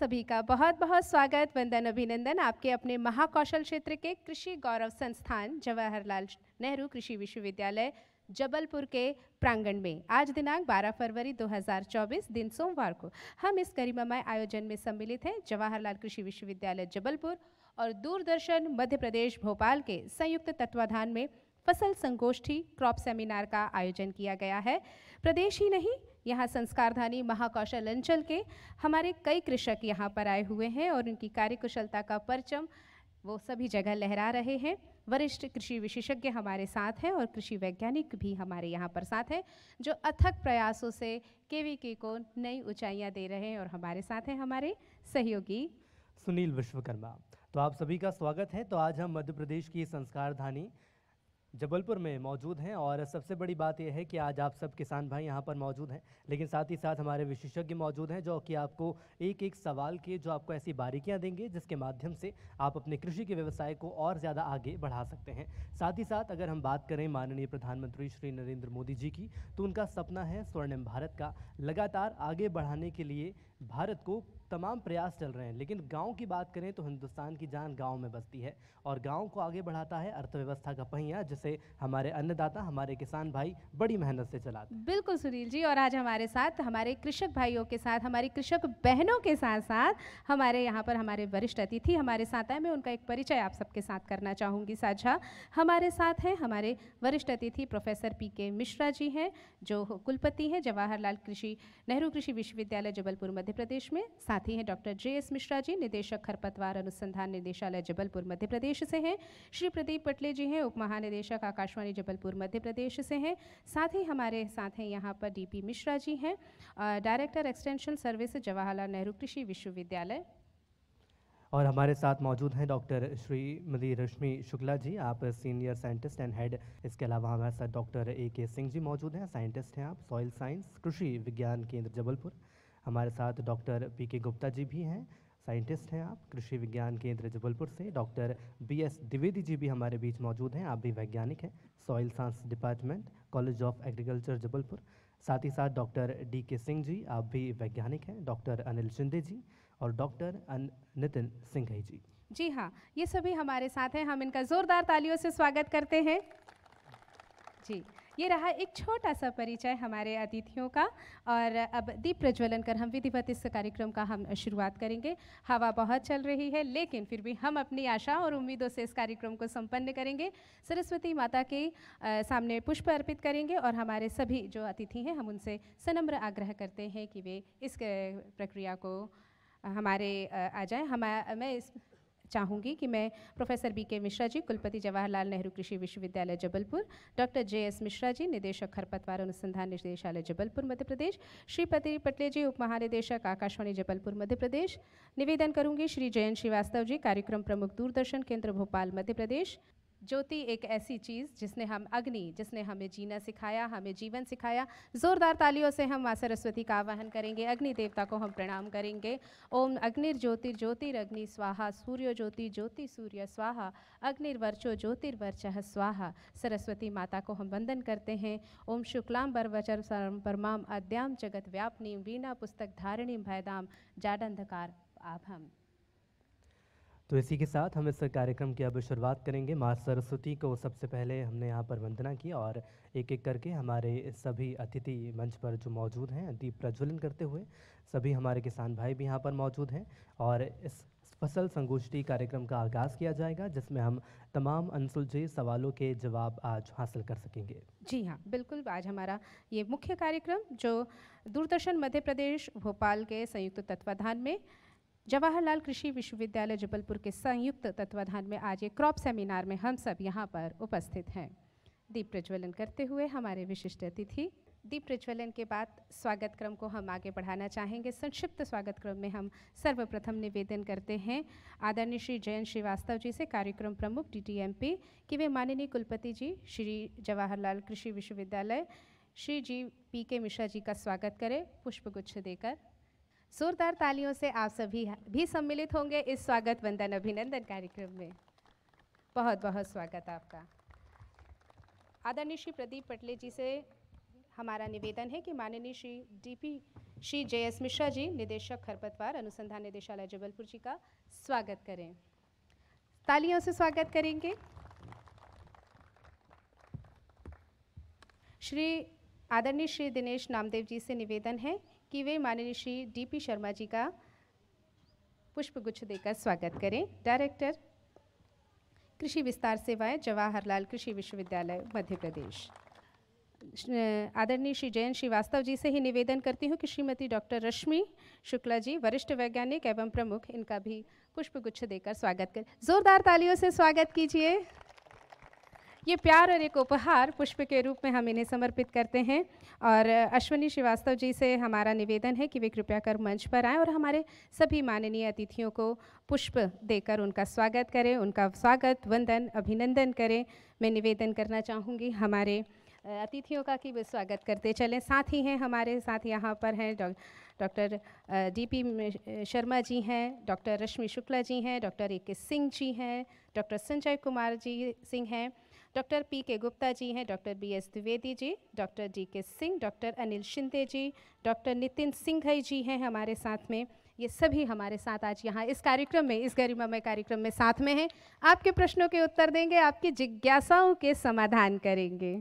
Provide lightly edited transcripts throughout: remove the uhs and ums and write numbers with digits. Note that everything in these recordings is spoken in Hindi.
सभी का बहुत बहुत स्वागत, वंदन, अभिनंदन आपके अपने महाकौशल क्षेत्र के कृषि गौरव संस्थान जवाहरलाल नेहरू कृषि विश्वविद्यालय जबलपुर के प्रांगण में। आज दिनांक 12 फरवरी 2024 दिन सोमवार को हम इस गरिमामय आयोजन में सम्मिलित हैं। जवाहरलाल कृषि विश्वविद्यालय जबलपुर और दूरदर्शन मध्य प्रदेश भोपाल के संयुक्त तत्वाधान में फसल संगोष्ठी क्रॉप सेमिनार का आयोजन किया गया है। प्रदेश ही नहीं, यहाँ संस्कारधानी महाकौशल अंचल के हमारे कई कृषक यहाँ पर आए हुए हैं और उनकी कार्यकुशलता का परचम वो सभी जगह लहरा रहे हैं। वरिष्ठ कृषि विशेषज्ञ हमारे साथ हैं और कृषि वैज्ञानिक भी हमारे यहाँ पर साथ हैं, जो अथक प्रयासों से केवीके को नई ऊंचाइयाँ दे रहे हैं। और हमारे साथ हैं हमारे सहयोगी सुनील विश्वकर्मा। तो आप सभी का स्वागत है। तो आज हम मध्य प्रदेश की संस्कारधानी जबलपुर में मौजूद हैं और सबसे बड़ी बात यह है कि आज आप सब किसान भाई यहाँ पर मौजूद हैं, लेकिन साथ ही साथ हमारे विशेषज्ञ मौजूद हैं जो कि आपको एक एक सवाल के जो आपको ऐसी बारीकियाँ देंगे जिसके माध्यम से आप अपने कृषि के व्यवसाय को और ज़्यादा आगे बढ़ा सकते हैं। साथ ही साथ अगर हम बात करें माननीय प्रधानमंत्री श्री नरेंद्र मोदी जी की, तो उनका सपना है स्वर्णिम भारत का। लगातार आगे बढ़ाने के लिए भारत को तमाम प्रयास चल रहे हैं, लेकिन गांव की बात करें तो हिंदुस्तान की जान गांव में बसती है और गांव को आगे बढ़ाता है अर्थव्यवस्था का पहिया, जिसे हमारे अन्नदाता, हमारे किसान भाई बड़ी मेहनत से चलाते हैं। बिल्कुल सुनील जी, और आज हमारे साथ हमारे कृषक भाइयों के साथ, हमारी कृषक बहनों के साथ साथ हमारे यहाँ पर हमारे वरिष्ठ अतिथि हमारे साथ आए। मैं उनका एक परिचय आप सबके साथ करना चाहूँगी साझा। हमारे साथ हैं हमारे वरिष्ठ अतिथि professor P K Mishra ji हैं, जो कुलपति हैं जवाहरलाल कृषि नेहरू कृषि विश्वविद्यालय जबलपुर मध्य प्रदेश में। साथ ही हैं doctor J S Mishra ji, निदेशक खरपतवार अनुसंधान निदेशालय जबलपुर मध्य प्रदेश से हैं। श्री प्रदीप पटले जी हैं, उप महानिदेशक आकाशवाणी जबलपुर मध्य प्रदेश से हैं। साथ ही हमारे साथ हैं यहाँ पर डी पी मिश्रा जी हैं, director extension service Jawaharlal Nehru कृषि विश्वविद्यालय। और हमारे साथ मौजूद हैं डॉक्टर श्रीमती रश्मि शुक्ला जी, आप सीनियर साइंटिस्ट एंड हेड। इसके अलावा हमारे साथ डॉक्टर ए के सिंह जी मौजूद हैं, साइंटिस्ट हैं आप, सॉइल साइंस कृषि विज्ञान केंद्र जबलपुर। हमारे साथ डॉक्टर पी के गुप्ता जी भी हैं, साइंटिस्ट हैं आप, कृषि विज्ञान केंद्र जबलपुर से। Doctor B S Dwivedi ji भी हमारे बीच मौजूद हैं, आप भी वैज्ञानिक हैं, soil science department, college of agriculture Jabalpur. साथ ही साथ डॉक्टर डी के सिंह जी, आप भी वैज्ञानिक हैं, डॉक्टर अनिल शिंदे जी और डॉक्टर नितिन सिंघई जी। जी हाँ, ये सभी हमारे साथ हैं, हम इनका ज़ोरदार तालियों से स्वागत करते हैं। जी, ये रहा एक छोटा सा परिचय हमारे अतिथियों का। और अब दीप प्रज्वलन कर हम विधिवत इस कार्यक्रम का हम शुरुआत करेंगे। हवा बहुत चल रही है, लेकिन फिर भी हम अपनी आशा और उम्मीदों से इस कार्यक्रम को संपन्न करेंगे। सरस्वती माता के सामने पुष्प अर्पित करेंगे और हमारे सभी जो अतिथि हैं हम उनसे सनम्र आग्रह करते हैं कि वे इस प्रक्रिया को हमारे आ जाए। मैं इस चाहूँगी कि मैं प्रोफेसर बी के मिश्रा जी, कुलपति जवाहरलाल नेहरू कृषि विश्वविद्यालय Jabalpur, doctor J S Mishra ji, निदेशक खरपतवार अनुसंधान निदेशालय जबलपुर मध्य प्रदेश, श्री प्रदीप पटले जी, उप महानिदेशक आकाशवाणी जबलपुर मध्य प्रदेश, निवेदन करूँगी श्री जयंत श्रीवास्तव जी, कार्यक्रम प्रमुख दूरदर्शन केंद्र भोपाल मध्य प्रदेश। ज्योति एक ऐसी चीज़ जिसने हम अग्नि, जिसने हमें जीना सिखाया, हमें जीवन सिखाया। जोरदार तालियों से हम माँ सरस्वती का आवाहन करेंगे, अग्नि देवता को हम प्रणाम करेंगे। ओम अग्निर्ज्योतिर्ज्योतिरग्नि स्वाहा, सूर्यो ज्योति ज्योति सूर्य स्वाहा, अग्निर्वर्चो ज्योतिर्वर्चः स्वाहा। सरस्वती माता को हम वंदन करते हैं। ओम शुक्लाम बरवचर परमाम अद्याम जगत व्यापनी वीणा पुस्तक धारिणीम भयदाम जाडंधकार आभम। तो इसी के साथ हम इस कार्यक्रम की अब शुरुआत करेंगे। माँ सरस्वती को सबसे पहले हमने यहाँ पर वंदना की और एक एक करके हमारे सभी अतिथि मंच पर जो मौजूद हैं दीप प्रज्वलन करते हुए, सभी हमारे किसान भाई भी यहाँ पर मौजूद हैं। और इस फसल संगोष्ठी कार्यक्रम का आगाज़ किया जाएगा, जिसमें हम तमाम अनसुलझे सवालों के जवाब आज हासिल कर सकेंगे। जी हाँ, बिल्कुल। आज हमारा ये मुख्य कार्यक्रम जो दूरदर्शन मध्य प्रदेश भोपाल के संयुक्त तत्वाधान में जवाहरलाल कृषि विश्वविद्यालय जबलपुर के संयुक्त तत्वाधान में आज एक क्रॉप सेमिनार में हम सब यहाँ पर उपस्थित हैं। दीप प्रज्वलन करते हुए हमारे विशिष्ट अतिथि। दीप प्रज्वलन के बाद स्वागत क्रम को हम आगे बढ़ाना चाहेंगे। संक्षिप्त स्वागत क्रम में हम सर्वप्रथम निवेदन करते हैं आदरणीय श्री जयंत श्रीवास्तव जी से, कार्यक्रम प्रमुख DTMP, कि वे माननीय कुलपति जी श्री जवाहरलाल कृषि विश्वविद्यालय श्री जी PK मिश्रा जी का स्वागत करें पुष्पगुच्छ देकर। जोरदार तालियों से आप सभी भी सम्मिलित होंगे इस स्वागत, वंदन, अभिनंदन कार्यक्रम में। बहुत बहुत स्वागत आपका। आदरणीय श्री प्रदीप पटले जी से हमारा निवेदन है कि माननीय Shri DP Shri J S Mishra ji, निदेशक खरपतवार अनुसंधान निदेशालय जबलपुर जी का स्वागत करें, तालियों से स्वागत करेंगे। श्री आदरणीय श्री दिनेश नामदेव जी से निवेदन है कि वे माननीय श्री DP शर्मा जी का पुष्पगुच्छ देकर स्वागत करें। डायरेक्टर कृषि विस्तार सेवाएं, जवाहरलाल कृषि विश्वविद्यालय मध्य प्रदेश। आदरणीय श्री जयंत श्रीवास्तव जी से ही निवेदन करती हूँ कि श्रीमती डॉक्टर रश्मि शुक्ला जी, वरिष्ठ वैज्ञानिक एवं प्रमुख, इनका भी पुष्पगुच्छ देकर स्वागत करें। जोरदार तालियों से स्वागत कीजिए। ये प्यार और एक उपहार पुष्प के रूप में हम इन्हें समर्पित करते हैं। और अश्वनी श्रीवास्तव जी से हमारा निवेदन है कि वे कृपया कर मंच पर आएँ और हमारे सभी माननीय अतिथियों को पुष्प देकर उनका स्वागत करें, उनका स्वागत वंदन अभिनंदन करें। मैं निवेदन करना चाहूँगी हमारे अतिथियों का कि वे स्वागत करते चलें। साथ ही हैं हमारे साथ यहाँ पर हैं डॉक्टर DP शर्मा जी हैं, डॉक्टर रश्मि शुक्ला जी हैं, doctor A K Singh ji हैं, डॉक्टर संजय कुमार जी सिंह हैं, डॉक्टर PK गुप्ता जी हैं, doctor BS Dwivedi ji, doctor DK Singh, doctor Anil Shinde ji, doctor Nitin Singhai ji हैं हमारे साथ में। ये सभी हमारे साथ आज यहाँ इस कार्यक्रम में, इस गरिमामय कार्यक्रम में साथ में हैं। आपके प्रश्नों के उत्तर देंगे, आपकी जिज्ञासाओं के समाधान करेंगे।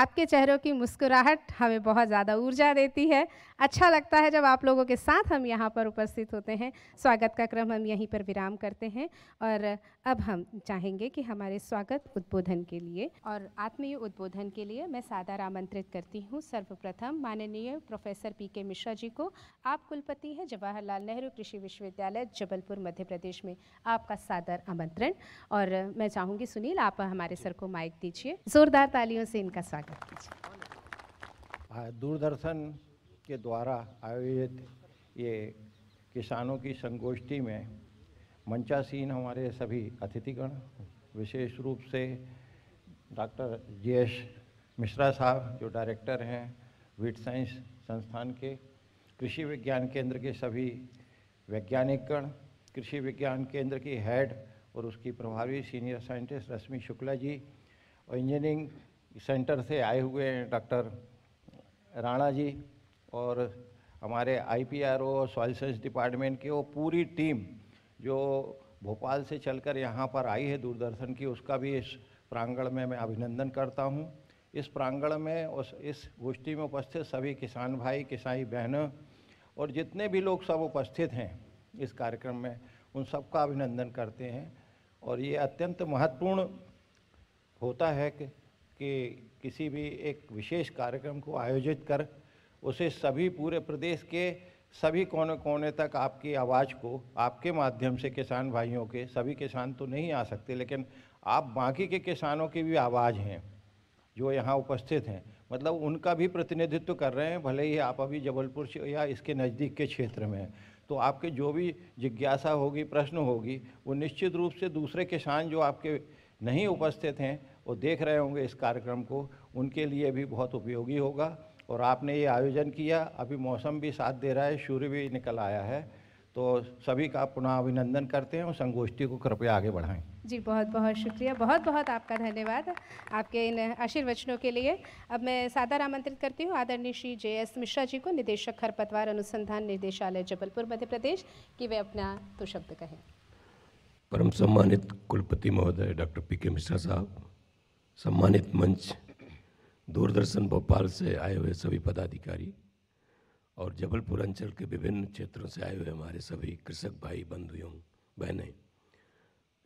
आपके चेहरों की मुस्कुराहट हमें बहुत ज़्यादा ऊर्जा देती है। अच्छा लगता है जब आप लोगों के साथ हम यहाँ पर उपस्थित होते हैं। स्वागत का क्रम हम यहीं पर विराम करते हैं और अब हम चाहेंगे कि हमारे स्वागत उद्बोधन के लिए और आत्मीय उद्बोधन के लिए मैं सादर आमंत्रित करती हूँ सर्वप्रथम माननीय प्रोफेसर PK मिश्रा जी को। आप कुलपति हैं जवाहरलाल नेहरू कृषि विश्वविद्यालय जबलपुर मध्य प्रदेश में, आपका सादर आमंत्रण। और मैं चाहूँगी सुनील, आप हमारे सर को माइक दीजिए। ज़ोरदार तालियों से इनका स्वागत। दूरदर्शन के द्वारा आयोजित ये किसानों की संगोष्ठी में मंचासीन हमारे सभी अतिथिगण, विशेष रूप से डॉक्टर JS मिश्रा साहब जो डायरेक्टर हैं वीट साइंस संस्थान के, कृषि विज्ञान केंद्र के सभी वैज्ञानिकगण, कृषि विज्ञान केंद्र की हेड और उसकी प्रभारी सीनियर साइंटिस्ट रश्मि शुक्ला जी और इंजीनियरिंग सेंटर से आए हुए डॉक्टर राणा जी और हमारे IPRO और सॉइल साइंस डिपार्टमेंट की वो पूरी टीम जो भोपाल से चलकर यहाँ पर आई है दूरदर्शन की, उसका भी इस प्रांगण में मैं अभिनंदन करता हूँ। इस प्रांगण में उस इस गोष्ठी में उपस्थित सभी किसान भाई, किसाई बहनों और जितने भी लोग सब उपस्थित हैं इस कार्यक्रम में, उन सबका अभिनंदन करते हैं। और ये अत्यंत महत्वपूर्ण होता है कि किसी भी एक विशेष कार्यक्रम को आयोजित कर उसे सभी पूरे प्रदेश के सभी कोने कोने तक आपकी आवाज़ को आपके माध्यम से किसान भाइयों के, सभी किसान तो नहीं आ सकते लेकिन आप बाकी के किसानों की भी आवाज़ हैं जो यहाँ उपस्थित हैं, मतलब उनका भी प्रतिनिधित्व कर रहे हैं, भले ही आप अभी जबलपुर या इसके नज़दीक के क्षेत्र में हैं। तो आपके जो भी जिज्ञासा होगी, प्रश्न होगी, वो निश्चित रूप से दूसरे किसान जो आपके नहीं उपस्थित हैं और देख रहे होंगे इस कार्यक्रम को, उनके लिए भी बहुत उपयोगी होगा। और आपने ये आयोजन किया, अभी मौसम भी साथ दे रहा है, सूर्य भी निकल आया है, तो सभी का पुनः अभिनंदन करते हैं और संगोष्ठी को कृपया आगे बढ़ाएं। जी बहुत बहुत शुक्रिया, बहुत बहुत आपका धन्यवाद आपके इन आशीर्वचनों के लिए। अब मैं सादर आमंत्रित करती हूँ आदरणीय श्री JS मिश्रा जी को, निदेशक खरपतवार अनुसंधान निदेशालय जबलपुर मध्य प्रदेश, कि वे अपना दो शब्द कहें। परम सम्मानित कुलपति महोदय डॉक्टर PK मिश्रा साहब, सम्मानित मंच, दूरदर्शन भोपाल से आए हुए सभी पदाधिकारी और जबलपुर अंचल के विभिन्न क्षेत्रों से आए हुए हमारे सभी कृषक भाई, बंधुओं, बहनें,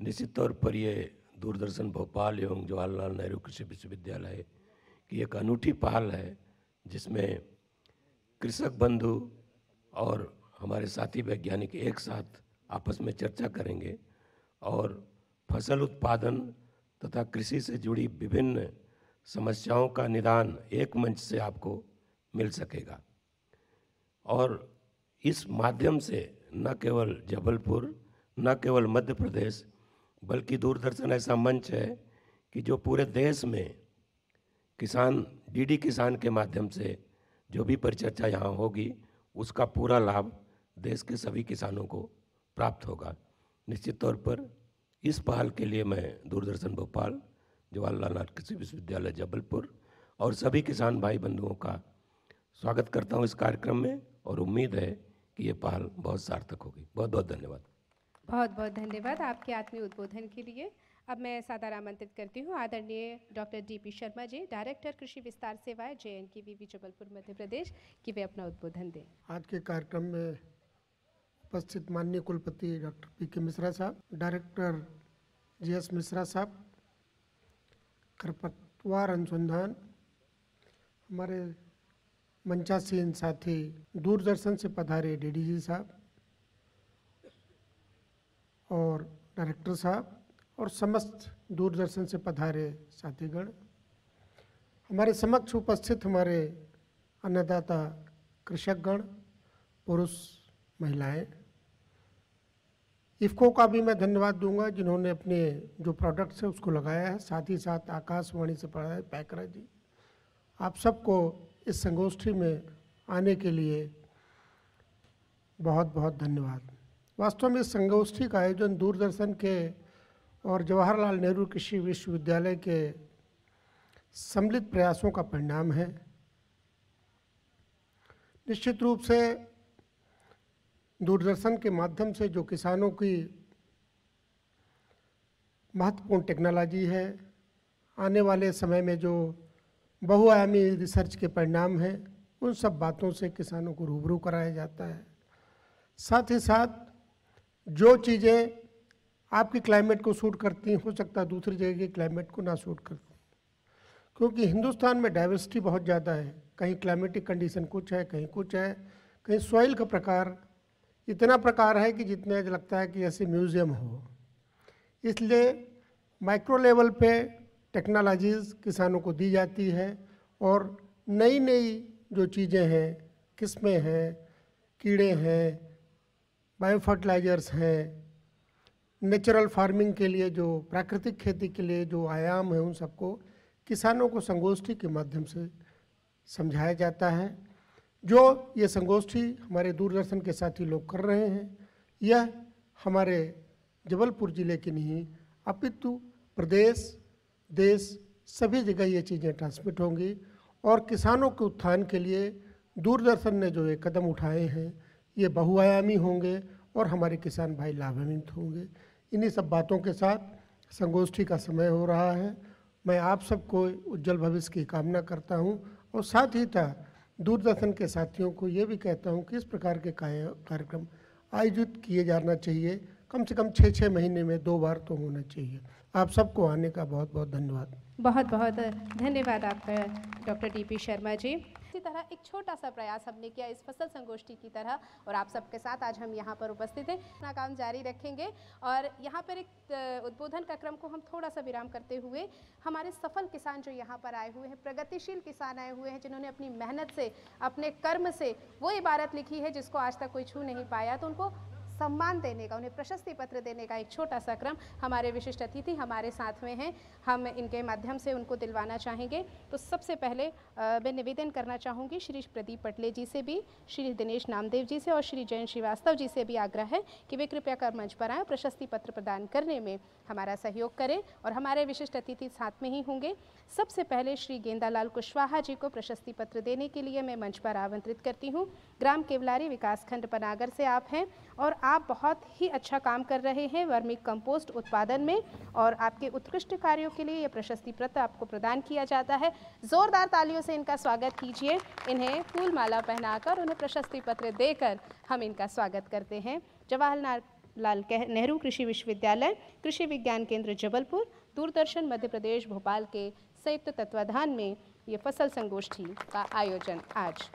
निश्चित तौर पर ये दूरदर्शन भोपाल एवं जवाहरलाल नेहरू कृषि विश्वविद्यालय की एक अनूठी पहल है जिसमें कृषक बंधु और हमारे साथी वैज्ञानिक एक साथ आपस में चर्चा करेंगे और फसल उत्पादन तथा कृषि से जुड़ी विभिन्न समस्याओं का निदान एक मंच से आपको मिल सकेगा। और इस माध्यम से न केवल जबलपुर, न केवल मध्य प्रदेश, बल्कि दूरदर्शन ऐसा मंच है कि जो पूरे देश में किसान, DD किसान के माध्यम से जो भी परिचर्चा यहाँ होगी उसका पूरा लाभ देश के सभी किसानों को प्राप्त होगा। निश्चित तौर पर इस पहल के लिए मैं दूरदर्शन भोपाल, जवाहरलाल नेहरू कृषि विश्वविद्यालय जबलपुर और सभी किसान भाई बंधुओं का स्वागत करता हूं इस कार्यक्रम में और उम्मीद है कि ये पहल बहुत सार्थक होगी। बहुत बहुत धन्यवाद। बहुत बहुत धन्यवाद आपके आत्मीय उद्बोधन के लिए। अब मैं सादर आमंत्रित करती हूँ आदरणीय doctor DP Sharma ji, director कृषि विस्तार सेवाएं JNKVB जबलपुर मध्य प्रदेश, कि वे अपना उद्बोधन दें। आज के कार्यक्रम में उपस्थित माननीय कुलपति डॉक्टर PK मिश्रा साहब, डायरेक्टर JS मिश्रा साहब, खरपतवार अनुसंधान, हमारे मंचासीन साथी दूरदर्शन से पधारे DDG साहब और डायरेक्टर साहब और समस्त दूरदर्शन से पधारे साथीगण, हमारे समक्ष उपस्थित हमारे अन्नदाता कृषकगण, पुरुष महिलाएं, इफ़को का भी मैं धन्यवाद दूंगा जिन्होंने अपने जो प्रोडक्ट्स है उसको लगाया है। साथ ही साथ आकाशवाणी से पधारे पैकरा जी, आप सबको इस संगोष्ठी में आने के लिए बहुत बहुत धन्यवाद। वास्तव में इस संगोष्ठी का आयोजन दूरदर्शन के और जवाहरलाल नेहरू कृषि विश्वविद्यालय के सम्मिलित प्रयासों का परिणाम है। निश्चित रूप से दूरदर्शन के माध्यम से जो किसानों की महत्वपूर्ण टेक्नोलॉजी है, आने वाले समय में जो बहुआयामी रिसर्च के परिणाम हैं, उन सब बातों से किसानों को रूबरू कराया जाता है। साथ ही साथ जो चीज़ें आपकी क्लाइमेट को सूट करती हो सकता है दूसरी जगह के क्लाइमेट को ना सूट करती, क्योंकि हिंदुस्तान में डाइवर्सिटी बहुत ज़्यादा है। कहीं क्लाइमेटिक कंडीशन कुछ है, कहीं कुछ है, कहीं सॉइल का प्रकार इतना प्रकार है कि जितने लगता है कि जैसे म्यूज़ियम हो। इसलिए माइक्रो लेवल पे टेक्नोलॉजीज़ किसानों को दी जाती है और नई नई जो चीज़ें हैं, किस्में हैं, कीड़े हैं, बायोफर्टिलाइजर्स हैं, नेचुरल फार्मिंग के लिए जो प्राकृतिक खेती के लिए जो आयाम है, उन सबको किसानों को संगोष्ठी के माध्यम से समझाया जाता है। जो ये संगोष्ठी हमारे दूरदर्शन के साथी लोग कर रहे हैं, यह हमारे जबलपुर ज़िले की नहीं अपितु प्रदेश, देश, सभी जगह ये चीज़ें ट्रांसमिट होंगी। और किसानों के उत्थान के लिए दूरदर्शन ने जो ये कदम उठाए हैं, ये बहुआयामी होंगे और हमारे किसान भाई लाभान्वित होंगे। इन्हीं सब बातों के साथ संगोष्ठी का समय हो रहा है। मैं आप सबको उज्जवल भविष्य की कामना करता हूं और साथ ही साथ दूरदर्शन के साथियों को ये भी कहता हूं कि इस प्रकार के कार्यक्रम आयोजित किए जाना चाहिए, कम से कम 6-6 महीने में 2 बार तो होना चाहिए। आप सबको आने का बहुत बहुत धन्यवाद। बहुत बहुत धन्यवाद आपका डॉक्टर DP शर्मा जी। इसी तरह एक छोटा सा प्रयास हमने किया इस फसल संगोष्ठी की तरह और आप सबके साथ आज हम यहाँ पर उपस्थित हैं। अपना काम जारी रखेंगे और यहाँ पर एक उद्बोधन का क्रम को हम थोड़ा सा विराम करते हुए हमारे सफल किसान जो यहाँ पर आए हुए हैं, प्रगतिशील किसान आए हुए हैं, जिन्होंने अपनी मेहनत से, अपने कर्म से वो इबारत लिखी है जिसको आज तक कोई छू नहीं पाया, तो उनको सम्मान देने का, उन्हें प्रशस्ति पत्र देने का एक छोटा सा क्रम हमारे विशिष्ट अतिथि हमारे साथ में हैं, हम इनके माध्यम से उनको दिलवाना चाहेंगे। तो सबसे पहले मैं निवेदन करना चाहूँगी श्री प्रदीप पटले जी से भी, श्री दिनेश नामदेव जी से और श्री जयंत श्रीवास्तव जी से भी आग्रह है कि वे कृपया कर मंच पर आएँ, प्रशस्ति पत्र प्रदान करने में हमारा सहयोग करें और हमारे विशिष्ट अतिथि साथ में ही होंगे। सबसे पहले श्री गेंदालाल कुशवाहा जी को प्रशस्ति पत्र देने के लिए मैं मंच पर आमंत्रित करती हूँ। ग्राम केवलारी विकासखंड पनागर से आप हैं और आप बहुत ही अच्छा काम कर रहे हैं वर्मी कंपोस्ट उत्पादन में और आपके उत्कृष्ट कार्यों के लिए यह प्रशस्ति पत्र आपको प्रदान किया जाता है। जोरदार तालियों से इनका स्वागत कीजिए। इन्हें फूल माला पहनाकर, उन्हें प्रशस्ति पत्र देकर हम इनका स्वागत करते हैं। जवाहरलाल नेहरू कृषि विश्वविद्यालय, कृषि विज्ञान केंद्र जबलपुर, दूरदर्शन मध्य प्रदेश भोपाल के संयुक्त तत्वाधान में ये फसल संगोष्ठी का आयोजन। आज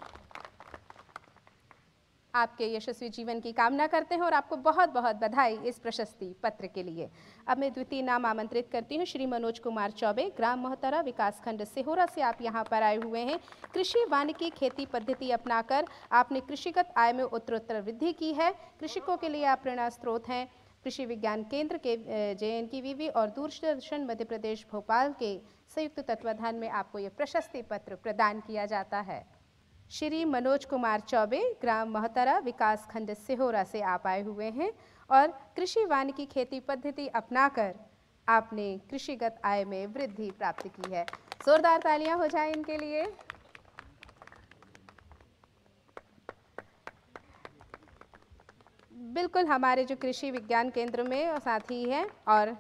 आपके यशस्वी जीवन की कामना करते हैं और आपको बहुत बहुत बधाई इस प्रशस्ति पत्र के लिए। अब मैं द्वितीय नाम आमंत्रित करती हूँ श्री मनोज कुमार चौबे, ग्राम मोहतरा विकासखंड सेहोरा से आप यहाँ पर आए हुए हैं। कृषि वानिकी खेती पद्धति अपनाकर आपने कृषिगत आय में उत्तरोत्तर वृद्धि की है। कृषकों के लिए आप प्रेरणा स्रोत हैं। कृषि विज्ञान केंद्र के JNKVB और दूरदर्शन मध्य प्रदेश भोपाल के संयुक्त तत्वाधान में आपको ये प्रशस्ति पत्र प्रदान किया जाता है। श्री मनोज कुमार चौबे, ग्राम महतरा विकासखंड सेहोरा से आप आए हुए हैं और कृषि वानिकी खेती पद्धति अपनाकर आपने कृषिगत आय में वृद्धि प्राप्त की है। जोरदार तालियां हो जाएं इनके लिए। बिल्कुल हमारे जो कृषि विज्ञान केंद्र में साथी हैं और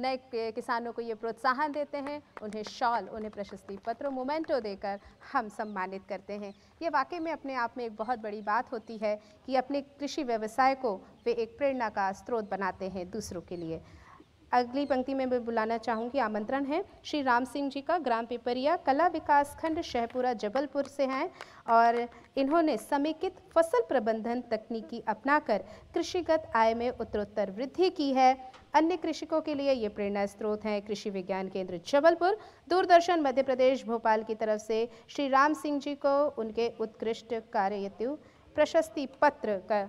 नए किसानों को ये प्रोत्साहन देते हैं, उन्हें शॉल, उन्हें प्रशस्ति पत्र, मोमेंटो देकर हम सम्मानित करते हैं। ये वाकई में अपने आप में एक बहुत बड़ी बात होती है कि अपने कृषि व्यवसाय को वे एक प्रेरणा का स्रोत बनाते हैं दूसरों के लिए। अगली पंक्ति में मैं बुलाना चाहूँगी, आमंत्रण है श्री राम सिंह जी का, ग्राम पिपरिया कला विकास खंड शहपुरा जबलपुर से हैं और इन्होंने समेकित फसल प्रबंधन तकनीकी अपनाकर कृषिगत आय में उत्तरोत्तर वृद्धि की है। अन्य कृषकों के लिए ये प्रेरणा स्रोत हैं। कृषि विज्ञान केंद्र जबलपुर, दूरदर्शन मध्य प्रदेश भोपाल की तरफ से श्री राम सिंह जी को उनके उत्कृष्ट कार्य हेतु प्रशस्ति पत्र का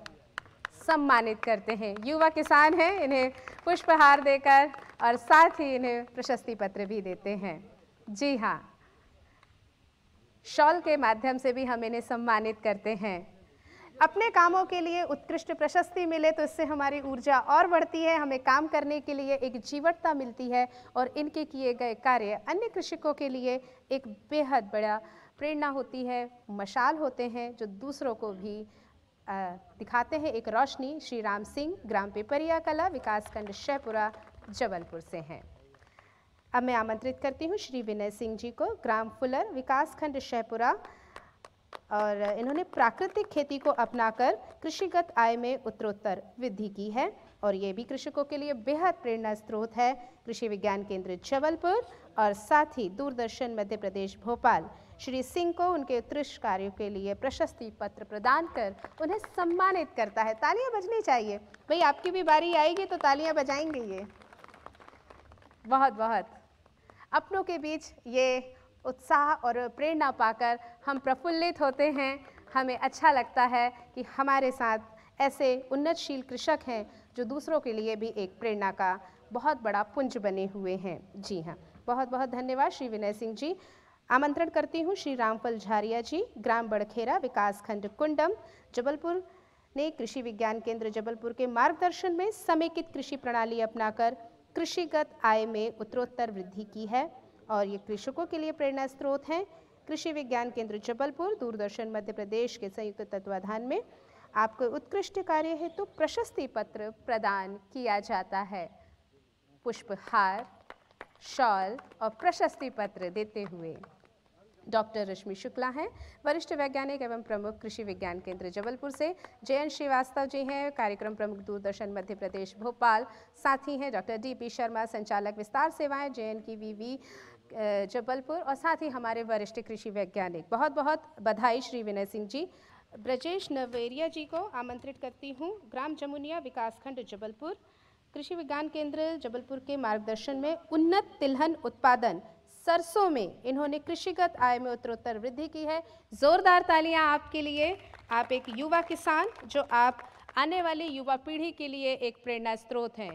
सम्मानित करते हैं। युवा किसान हैं, इन्हें पुष्पहार देकर और साथ ही इन्हें प्रशस्ति पत्र भी देते हैं। जी हाँ, शॉल के माध्यम से भी हम इन्हें सम्मानित करते हैं। अपने कामों के लिए उत्कृष्ट प्रशस्ति मिले तो इससे हमारी ऊर्जा और बढ़ती है, हमें काम करने के लिए एक जीवटता मिलती है और इनके किए गए कार्य अन्य कृषकों के लिए एक बेहद बड़ा प्रेरणा होती है, मशाल होते हैं जो दूसरों को भी दिखाते हैं एक रोशनी। श्री राम सिंह, ग्राम पिपरिया कला विकासखंड शहपुरा जबलपुर से हैं। अब मैं आमंत्रित करती हूँ श्री विनय सिंह जी को, ग्राम फुलर विकासखंड शहपुरा, और इन्होंने प्राकृतिक खेती को अपनाकर कृषिगत आय में उत्तरोत्तर वृद्धि की है और ये भी कृषकों के लिए बेहद प्रेरणा स्रोत है। कृषि विज्ञान केंद्र जबलपुर और साथ ही दूरदर्शन मध्य प्रदेश भोपाल श्री सिंह को उनके उत्कृष्ट कार्यों के लिए प्रशस्ति पत्र प्रदान कर उन्हें सम्मानित करता है। तालियां बजनी चाहिए भाई, आपकी भी बारी आएगी तो तालियां बजाएंगे। ये बहुत बहुत अपनों के बीच ये उत्साह और प्रेरणा पाकर हम प्रफुल्लित होते हैं, हमें अच्छा लगता है कि हमारे साथ ऐसे उन्नतशील कृषक हैं जो दूसरों के लिए भी एक प्रेरणा का बहुत बड़ा पुंज बने हुए हैं। जी हाँ, बहुत बहुत धन्यवाद श्री विनय सिंह जी। आमंत्रण करती हूँ श्री रामपल झारिया जी, ग्राम बड़खेरा विकासखंड कुंडम जबलपुर ने कृषि विज्ञान केंद्र जबलपुर के मार्गदर्शन में समेकित कृषि प्रणाली अपनाकर कृषिगत आय में उत्तरोत्तर वृद्धि की है और ये कृषकों के लिए प्रेरणा स्रोत हैं। कृषि विज्ञान केंद्र जबलपुर, दूरदर्शन मध्य प्रदेश के संयुक्त तत्वाधान में आपको उत्कृष्ट कार्य हेतु प्रशस्ति पत्र प्रदान किया जाता है। पुष्पहार, शॉल और प्रशस्ति पत्र देते हुए डॉक्टर रश्मि शुक्ला हैं, वरिष्ठ वैज्ञानिक एवं प्रमुख कृषि विज्ञान केंद्र जबलपुर से। जयंत श्रीवास्तव जी हैं, कार्यक्रम प्रमुख दूरदर्शन मध्य प्रदेश भोपाल। साथी हैं डॉक्टर DP शर्मा, संचालक विस्तार सेवाएं JNKVV जबलपुर और साथ ही हमारे वरिष्ठ कृषि वैज्ञानिक। बहुत बहुत बधाई श्री विनय सिंह जी। ब्रजेश नवेरिया जी को आमंत्रित करती हूँ, ग्राम जमुनिया विकासखंड जबलपुर, कृषि विज्ञान केंद्र जबलपुर के मार्गदर्शन में उन्नत तिलहन उत्पादन सरसों में इन्होंने कृषिगत आय में उत्तरोत्तर वृद्धि की है। जोरदार तालियां आपके लिए। आप एक युवा किसान जो आप आने वाली युवा पीढ़ी के लिए एक प्रेरणा स्रोत हैं,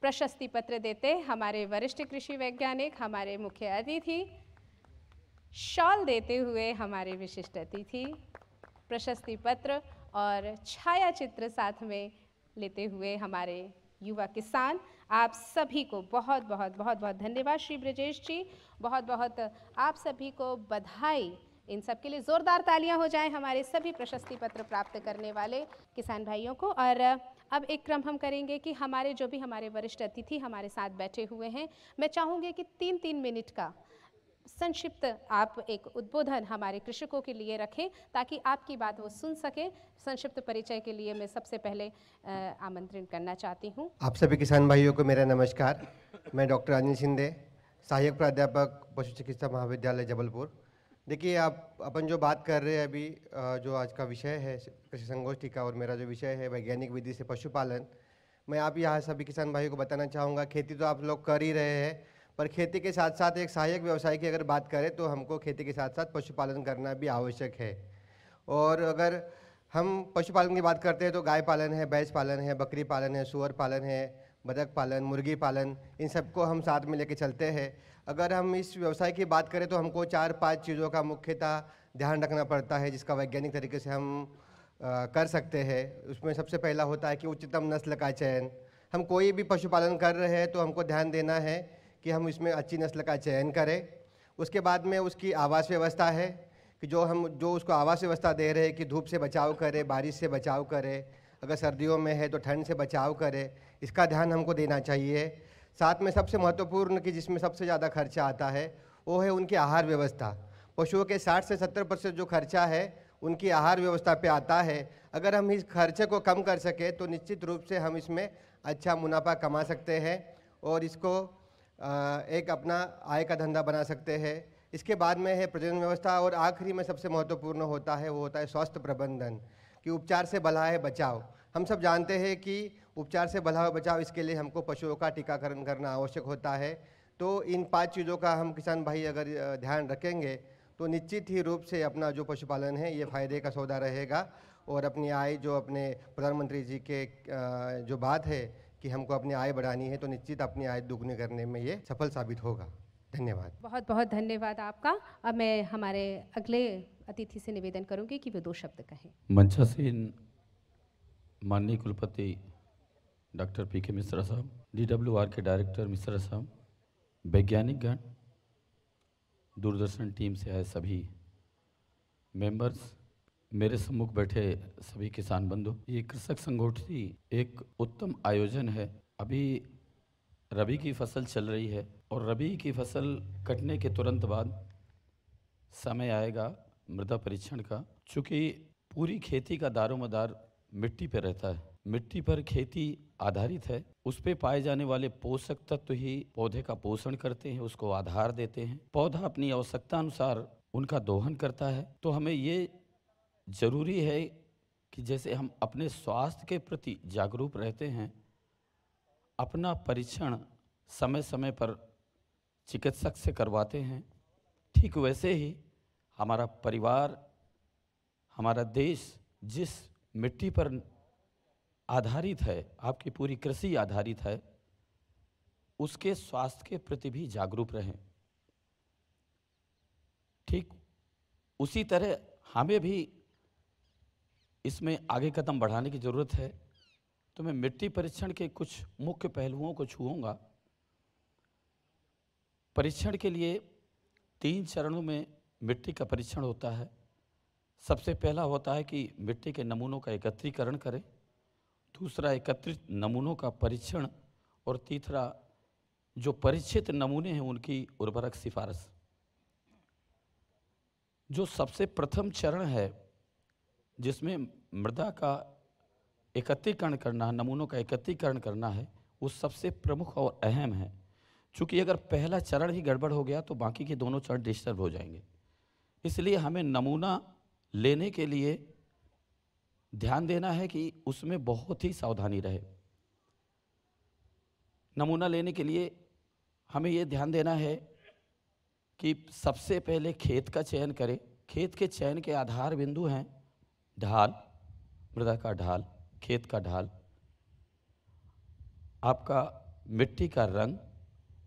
प्रशस्ति पत्र देते हमारे वरिष्ठ कृषि वैज्ञानिक, हमारे मुख्य अतिथि, शॉल देते हुए हमारे विशिष्ट अतिथि, प्रशस्ति पत्र और छाया चित्र साथ में लेते हुए हमारे युवा किसान। आप सभी को बहुत बहुत बहुत बहुत धन्यवाद श्री ब्रजेश जी, बहुत बहुत आप सभी को बधाई। इन सब के लिए ज़ोरदार तालियां हो जाएं हमारे सभी प्रशस्ति पत्र प्राप्त करने वाले किसान भाइयों को। और अब एक क्रम हम करेंगे कि हमारे जो भी हमारे वरिष्ठ अतिथि हमारे साथ बैठे हुए हैं, मैं चाहूँगी कि 3-3 मिनट का संक्षिप्त आप एक उद्बोधन हमारे कृषकों के लिए रखें ताकि आपकी बात वो सुन सकें। संक्षिप्त परिचय के लिए मैं सबसे पहले आमंत्रण करना चाहती हूँ। आप सभी किसान भाइयों को मेरा नमस्कार। मैं डॉक्टर अनिल शिंदे, सहायक प्राध्यापक पशु चिकित्सा महाविद्यालय जबलपुर। देखिए, आप अपन जो बात कर रहे हैं अभी, जो आज का विषय है कृषि संगोष्ठी का और मेरा जो विषय है वैज्ञानिक विधि से पशुपालन, मैं आप यहाँ सभी किसान भाइयों को बताना चाहूँगा, खेती तो आप लोग कर ही रहे हैं पर खेती के साथ साथ एक सहायक व्यवसाय की अगर बात करें तो हमको खेती के साथ साथ पशुपालन करना भी आवश्यक है। और अगर हम पशुपालन की बात करते हैं तो गाय पालन है, भैंस पालन है, बकरी पालन है, सूअर पालन है, बतख पालन, मुर्गी पालन, इन सबको हम साथ में लेके चलते हैं। अगर हम इस व्यवसाय की बात करें तो हमको 4-5 चीज़ों का मुख्यतः ध्यान रखना पड़ता है जिसका वैज्ञानिक तरीके से हम कर सकते हैं। उसमें सबसे पहला होता है कि उच्चतम नस्ल का चयन। हम कोई भी पशुपालन कर रहे हैं तो हमको ध्यान देना है कि हम इसमें अच्छी नस्ल का चयन करें। उसके बाद में उसकी आवास व्यवस्था है कि कि जो उसको आवास व्यवस्था दे रहे हैं कि धूप से बचाव करे, बारिश से बचाव करे, अगर सर्दियों में है तो ठंड से बचाव करे, इसका ध्यान हमको देना चाहिए। साथ में सबसे महत्वपूर्ण कि जिसमें सबसे ज़्यादा खर्चा आता है वो है उनकी आहार व्यवस्था। पशुओं के 60 से 70% जो खर्चा है उनकी आहार व्यवस्था पे आता है। अगर हम इस खर्चे को कम कर सके तो निश्चित रूप से हम इसमें अच्छा मुनाफा कमा सकते हैं और इसको एक अपना आय का धंधा बना सकते हैं। इसके बाद में है प्रजनन व्यवस्था और आखिरी में सबसे महत्वपूर्ण होता है वो होता है स्वास्थ्य प्रबंधन, कि उपचार से भला है बचाव। हम सब जानते हैं कि उपचार से भला है बचाव, इसके लिए हमको पशुओं का टीकाकरण करना आवश्यक होता है। तो इन 5 चीज़ों का हम किसान भाई अगर ध्यान रखेंगे तो निश्चित ही रूप से अपना जो पशुपालन है ये फायदे का सौदा रहेगा और अपनी आय जो अपने प्रधानमंत्री जी के जो बात है कि हमको अपनी आय बढ़ानी है तो निश्चित अपनी आय दोगुनी करने में ये सफल साबित होगा। धन्यवाद, बहुत बहुत धन्यवाद आपका। अब मैं हमारे अगले अतिथि से निवेदन करूंगी कि वे 2 शब्द कहें। मंचासीन माननीय कुलपति डॉक्टर पी के मिश्रा साहब, DWR के डायरेक्टर मिश्रा साहब, वैज्ञानिक गण, दूरदर्शन टीम से आए सभी मेंबर्स, मेरे सम्मुख बैठे सभी किसान बंधु, ये कृषक संगोष्ठी एक उत्तम आयोजन है। अभी रबी की फसल चल रही है और रबी की फसल कटने के तुरंत बाद समय आएगा मृदा परीक्षण का। चूँकि पूरी खेती का दारोमदार मिट्टी पर रहता है, मिट्टी पर खेती आधारित है, उस पे पाए जाने वाले पोषक तत्व ही पौधे का पोषण करते हैं, उसको आधार देते हैं। पौधा अपनी आवश्यकता अनुसार उनका दोहन करता है। तो हमें ये जरूरी है कि जैसे हम अपने स्वास्थ्य के प्रति जागरूक रहते हैं, अपना परीक्षण समय समय पर चिकित्सक से करवाते हैं, ठीक वैसे ही हमारा परिवार, हमारा देश जिस मिट्टी पर आधारित है, आपकी पूरी कृषि आधारित है, उसके स्वास्थ्य के प्रति भी जागरूक रहें। ठीक उसी तरह हमें भी इसमें आगे कदम बढ़ाने की ज़रूरत है। तो मैं मिट्टी परीक्षण के कुछ मुख्य पहलुओं को छूऊंगा। परीक्षण के लिए 3 चरणों में मिट्टी का परीक्षण होता है। सबसे पहला होता है कि मिट्टी के नमूनों का एकत्रीकरण करें, दूसरा एकत्रित नमूनों का परीक्षण, और तीसरा जो परीक्षित नमूने हैं उनकी उर्वरक सिफारिश। जो सबसे प्रथम चरण है जिसमें मृदा का एकत्रीकरण करना, नमूनों का एकत्रीकरण करना है, वो सबसे प्रमुख और अहम है। चूँकि अगर पहला चरण ही गड़बड़ हो गया तो बाकी के दोनों चरण डिस्टर्ब हो जाएंगे। इसलिए हमें नमूना लेने के लिए ध्यान देना है कि उसमें बहुत ही सावधानी रहे। नमूना लेने के लिए हमें ये ध्यान देना है कि सबसे पहले खेत का चयन करें। खेत के चयन के आधार बिंदु हैं ढाल, मृदा का ढाल, खेत का ढाल, आपका मिट्टी का रंग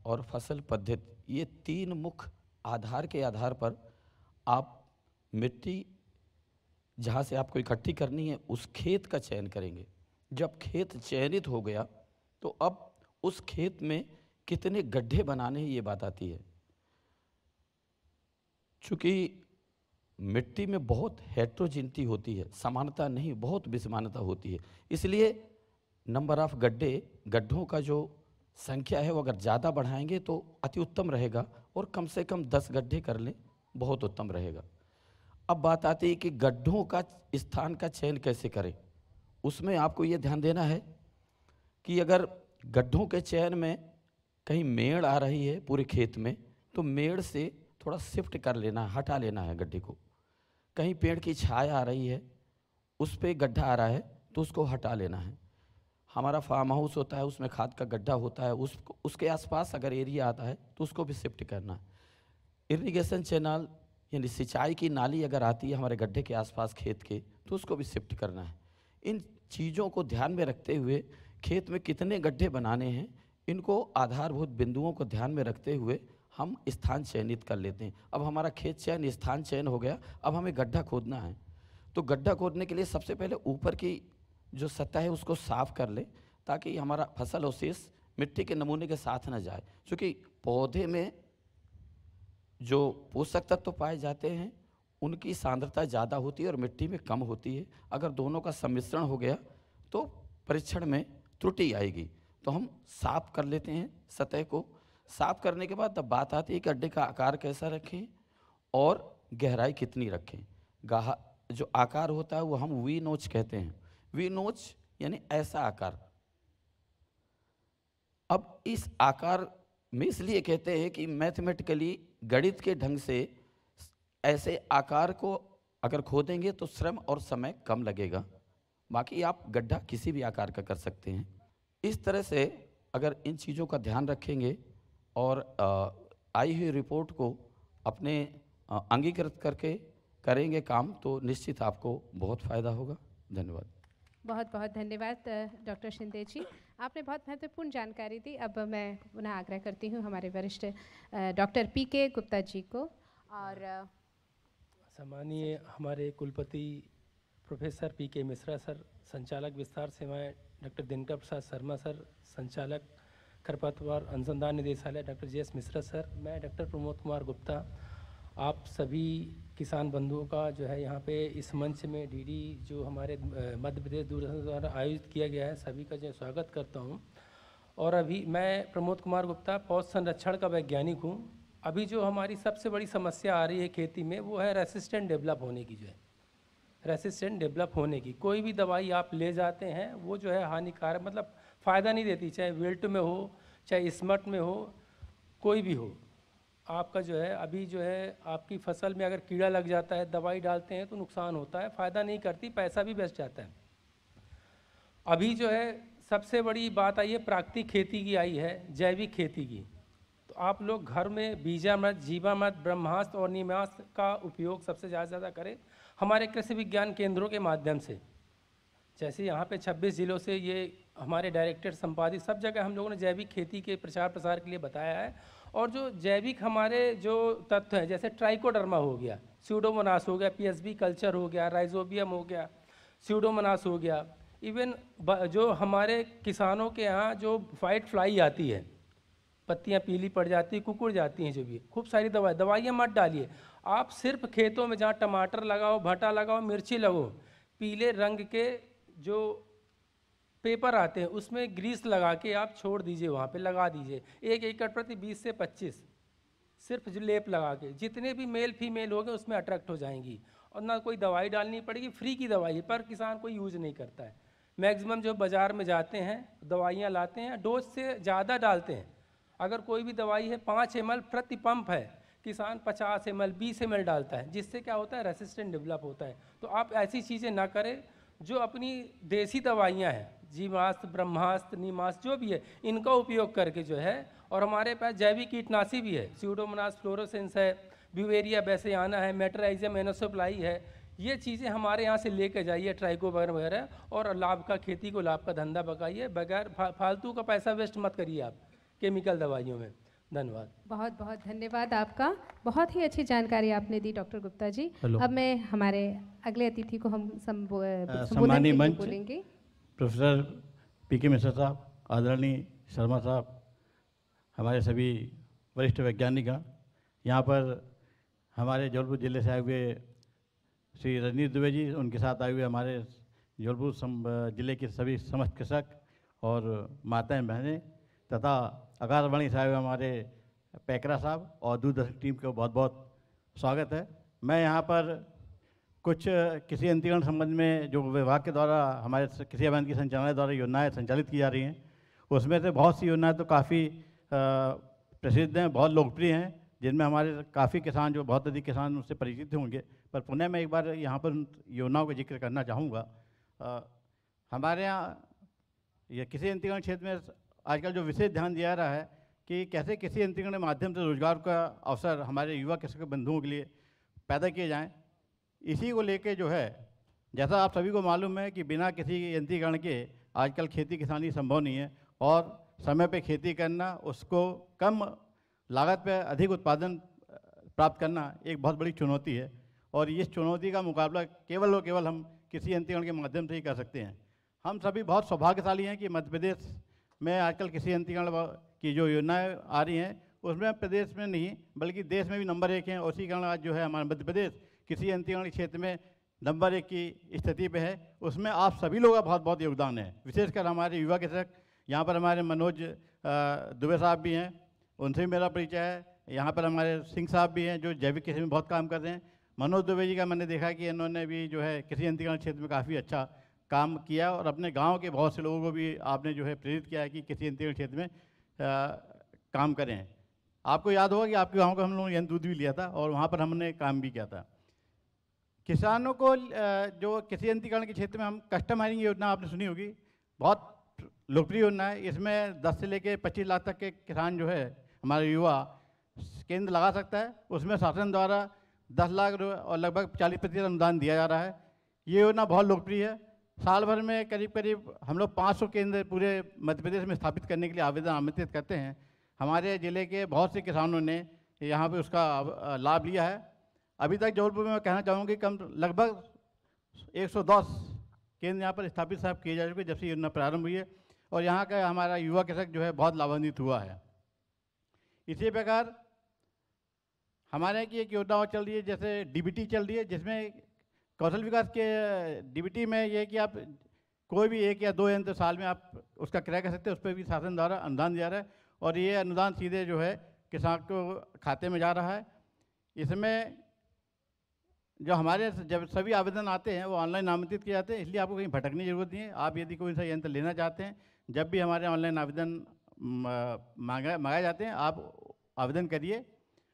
और फसल पद्धति। ये 3 मुख्य आधार के आधार पर आप मिट्टी जहाँ से आपको इकट्ठी करनी है उस खेत का चयन करेंगे। जब खेत चयनित हो गया तो अब उस खेत में कितने गड्ढे बनाने हैं ये बात आती है। चूँकि मिट्टी में बहुत हेट्रोजिनिटी होती है, समानता नहीं, बहुत विषमानता होती है। इसलिए नंबर ऑफ गड्ढों का जो संख्या है वो अगर ज़्यादा बढ़ाएंगे तो अति उत्तम रहेगा, और कम से कम 10 गड्ढे कर लें बहुत उत्तम रहेगा। अब बात आती है कि गड्ढों का स्थान का चयन कैसे करें। उसमें आपको ये ध्यान देना है कि अगर गड्ढों के चयन में कहीं मेड़ आ रही है पूरे खेत में तो मेड़ से थोड़ा शिफ्ट कर लेना है, हटा लेना है गड्ढे को। कहीं पेड़ की छाया आ रही है, उस पर गड्ढा आ रहा है तो उसको हटा लेना है। हमारा फार्म हाउस होता है उसमें खाद का गड्ढा होता है, उसके आसपास अगर एरिया आता है तो उसको भी शिफ्ट करना। इरिगेशन चैनल यानी सिंचाई की नाली अगर आती है हमारे गड्ढे के आसपास खेत के तो उसको भी शिफ्ट करना है। इन चीज़ों को ध्यान में रखते हुए खेत में कितने गड्ढे बनाने हैं इनको आधारभूत बिंदुओं को ध्यान में रखते हुए हम स्थान चयनित कर लेते हैं। अब हमारा खेत चयन, स्थान चयन हो गया, अब हमें गड्ढा खोदना है। तो गड्ढा खोदने के लिए सबसे पहले ऊपर की जो सतह है उसको साफ कर ले ताकि हमारा फसल अवशेष मिट्टी के नमूने के साथ न जाए। क्योंकि पौधे में जो पोषक तत्व पाए जाते हैं उनकी सांद्रता ज़्यादा होती है और मिट्टी में कम होती है। अगर दोनों का सम्मिश्रण हो गया तो परीक्षण में त्रुटि आएगी। तो हम साफ कर लेते हैं सतह को। साफ करने के बाद तब बात आती है कि गड्ढे का आकार कैसा रखें और गहराई कितनी रखें। जो आकार होता है वो हम वी नोच कहते हैं। वी नोच यानी ऐसा आकार। अब इस आकार में इसलिए कहते हैं कि मैथमेटिकली गणित के ढंग से ऐसे आकार को अगर खोदेंगे तो श्रम और समय कम लगेगा। बाकी आप गड्ढा किसी भी आकार का कर सकते हैं। इस तरह से अगर इन चीज़ों का ध्यान रखेंगे और आई हुई रिपोर्ट को अपने अंगीकृत करके करेंगे काम तो निश्चित आपको बहुत फ़ायदा होगा। धन्यवाद। बहुत बहुत धन्यवाद डॉक्टर शिंदे जी, आपने बहुत महत्वपूर्ण जानकारी दी। अब मैं पुनः आग्रह करती हूँ हमारे वरिष्ठ डॉक्टर पी के गुप्ता जी को और सम्मानीय हमारे कुलपति professor P K Mishra sir, संचालक विस्तार सेवाएं डॉक्टर दिनकर प्रसाद शर्मा सर, संचालक खरपतवार अनुसंधान निदेशालय doctor J S Mishra sir, मैं डॉक्टर प्रमोद कुमार गुप्ता, आप सभी किसान बंधुओं का जो है यहाँ पे इस मंच में डीडी जो हमारे मध्य प्रदेश दूरदर्शन द्वारा आयोजित किया गया है सभी का जो स्वागत करता हूँ। और अभी मैं प्रमोद कुमार गुप्ता पौध संरक्षण का वैज्ञानिक हूँ। अभी जो हमारी सबसे बड़ी समस्या आ रही है खेती में वो है रेसिस्टेंट डेवलप होने की। जो है रेसिस्टेंट डेवलप होने की कोई भी दवाई आप ले जाते हैं वो जो है हानिकारक, मतलब फ़ायदा नहीं देती, चाहे विल्ट में हो चाहे स्मट में हो, कोई भी हो। आपका जो है अभी जो है आपकी फसल में अगर कीड़ा लग जाता है, दवाई डालते हैं तो नुकसान होता है, फ़ायदा नहीं करती, पैसा भी बच जाता है। अभी जो है सबसे बड़ी बात आई है प्राकृतिक खेती की, आई है जैविक खेती की। तो आप लोग घर में बीजामृत, जीवामृत, ब्रह्मास्त्र और नीमास्त्र का उपयोग सबसे ज़्यादा करें हमारे कृषि विज्ञान केंद्रों के माध्यम से। जैसे यहाँ पे 26 ज़िलों से ये हमारे डायरेक्टर संपादित, सब जगह हम लोगों ने जैविक खेती के प्रचार प्रसार के लिए बताया है। और जो जैविक हमारे जो तत्व हैं जैसे ट्राइकोडर्मा हो गया, स्यूडोमोनास हो गया, पीएसबी कल्चर हो गया, राइजोबियम हो गया, स्यूडोमोनास हो गया, इवन जो हमारे किसानों के यहाँ जो वाइट फ्लाई आती है, पत्तियाँ पीली पड़ जाती है, कुकुड़ जाती हैं, जो भी खूब सारी दवाइयाँ मत डालिए। आप सिर्फ खेतों में जहाँ टमाटर लगाओ, भटा लगाओ, मिर्ची लगाओ, पीले रंग के जो पेपर आते हैं उसमें ग्रीस लगा के आप छोड़ दीजिए, वहाँ पे लगा दीजिए। एक एकड़ प्रति 20 से 25 सिर्फ जो लेप लगा के, जितने भी मेल फीमेल होंगे उसमें अट्रैक्ट हो जाएंगी और ना कोई दवाई डालनी पड़ेगी, फ्री की दवाई है, पर किसान कोई यूज़ नहीं करता है। मैक्सिमम जो बाज़ार में जाते हैं दवाइयाँ लाते हैं, डोज से ज़्यादा डालते हैं। अगर कोई भी दवाई है 5 ml प्रति पंप है, किसान 50 ml 20 ml डालता है, जिससे क्या होता है रेसिस्टेंट डेवलप होता है। तो आप ऐसी चीज़ें ना करें। जो अपनी देसी दवाइयाँ हैं, जीवास्त्र, ब्रह्मास्त्र, नीमास्त्र जो भी है, इनका उपयोग करके जो है, और हमारे पास जैविक कीटनाशी भी है, स्यूडोमोनास फ्लोरोसेंस है, ब्यूवेरिया बैसेयाना है, मेटराइजियम एनोसोप्लाई है, ये चीज़ें हमारे यहाँ से लेकर जाइए, ट्राइको वगैरह वगैरह, और लाभ का खेती को लाभ का धंधा पकाइए, बगैर फालतू का पैसा वेस्ट मत करिए आप केमिकल दवाइयों में। धन्यवाद। बहुत बहुत धन्यवाद आपका, बहुत ही अच्छी जानकारी आपने दी डॉक्टर गुप्ता जी। अब मैं हमारे अगले अतिथि को हम सम्मानीय मंच बोलेंगे। प्रोफेसर पी के मिश्रा साहब, आदरणीय शर्मा साहब, हमारे सभी वरिष्ठ वैज्ञानिकगण, यहाँ पर हमारे जौलपुर जिले से आए हुए श्री रजनीत दुबे जी, उनके साथ आए हुए हमारे जौलपुर जिले के सभी समस्त कृषक और माताएँ बहनें तथा आकाशवाणी साहब हमारे पैकरा साहब और दूरदर्शन टीम को बहुत बहुत स्वागत है। मैं यहाँ पर कुछ कृषि यंत्रीकरण संबंध में जो विभाग के द्वारा हमारे कृषि अभियांत्रिकी संचालनालय द्वारा योजनाएँ संचालित की जा रही हैं, उसमें से बहुत सी योजनाएँ तो काफ़ी प्रसिद्ध हैं, बहुत लोकप्रिय हैं, जिनमें हमारे काफ़ी किसान जो बहुत अधिक किसान उससे परिचित होंगे, पर पुनः मैं एक बार यहाँ पर उन योजनाओं का जिक्र करना चाहूँगा। हमारे यहाँ यह कृषि यंत्रीकरण क्षेत्र में आजकल जो विशेष ध्यान दिया रहा है कि कैसे कृषि यंत्रीकरण के माध्यम से रोजगार का अवसर हमारे युवा कृषक बंधुओं के लिए पैदा किए जाएं। इसी को लेके जो है, जैसा आप सभी को मालूम है कि बिना किसी यंत्रीकरण के आजकल खेती किसानी संभव नहीं है, और समय पे खेती करना, उसको कम लागत पे अधिक उत्पादन प्राप्त करना एक बहुत बड़ी चुनौती है, और इस चुनौती का मुकाबला केवल और केवल हम कृषि यंत्रीकरण के माध्यम से ही कर सकते हैं। हम सभी बहुत सौभाग्यशाली हैं कि मध्य प्रदेश में आजकल कृषि यंत्रीकरण की जो योजनाएं आ रही हैं उसमें प्रदेश में नहीं बल्कि देश में भी नंबर 1 हैं। उसी कारण आज जो है हमारा मध्य प्रदेश कृषि यंत्रीकरण क्षेत्र में नंबर 1 की स्थिति पे है। उसमें आप सभी लोगों का बहुत बहुत योगदान है, विशेषकर हमारे युवा कृषक। यहाँ पर हमारे मनोज दुबे साहब भी हैं, उनसे भी मेरा परिचय है। यहाँ पर हमारे सिंह साहब भी हैं जो जैविक कृषि में बहुत काम कर रहे हैं। मनोज दुबे जी का मैंने देखा कि इन्होंने भी जो है कृषि यंत्रीकरण क्षेत्र में काफ़ी अच्छा काम किया और अपने गांव के बहुत से लोगों को भी आपने जो है प्रेरित किया है कि कृषि यंत्रीकरण क्षेत्र में काम करें। आपको याद होगा कि आपके गाँव को हम लोगों ने दूध भी लिया था और वहाँ पर हमने काम भी किया था। किसानों को जो कृषि यंत्रीकरण के क्षेत्र में हम कस्टम हायरिंग योजना आपने सुनी होगी, बहुत लोकप्रिय योजना है। इसमें 10 से लेकर 25 लाख तक के किसान जो है हमारे युवा केंद्र लगा सकता है। उसमें शासन द्वारा 10 लाख और लगभग 40% अनुदान दिया जा रहा है। ये योजना बहुत लोकप्रिय है। साल भर में करीब करीब हम लोग 500 केंद्र पूरे मध्य प्रदेश में स्थापित करने के लिए आवेदन आमंत्रित करते हैं। हमारे ज़िले के बहुत से किसानों ने यहाँ पर उसका लाभ लिया है। अभी तक जबलपुर में मैं कहना चाहूँगी कम लगभग 110 केंद्र यहाँ पर स्थापित साहब किए जा चुके जब से योजना प्रारंभ हुई है और यहाँ का हमारा युवा कृषक जो है बहुत लाभान्वित हुआ है। इसी प्रकार हमारे की एक योजना चल रही है, जैसे डीबीटी चल रही है, जिसमें कौशल विकास के डीबीटी में यह है कि आप कोई भी 1 या 2 यंत्र साल में आप उसका क्रय कर सकते हैं। उस पर भी शासन द्वारा अनुदान दिया जा रहा है और ये अनुदान सीधे जो है किसान को खाते में जा रहा है। इसमें जो हमारे जब सभी आवेदन आते हैं वो ऑनलाइन आमंत्रित किए जाते हैं, इसलिए आपको कहीं भटकने की जरूरत नहीं है। आप यदि कोई सा यंत्र लेना चाहते हैं, जब भी हमारे ऑनलाइन आवेदन मांगाए जाते हैं, आप आवेदन करिए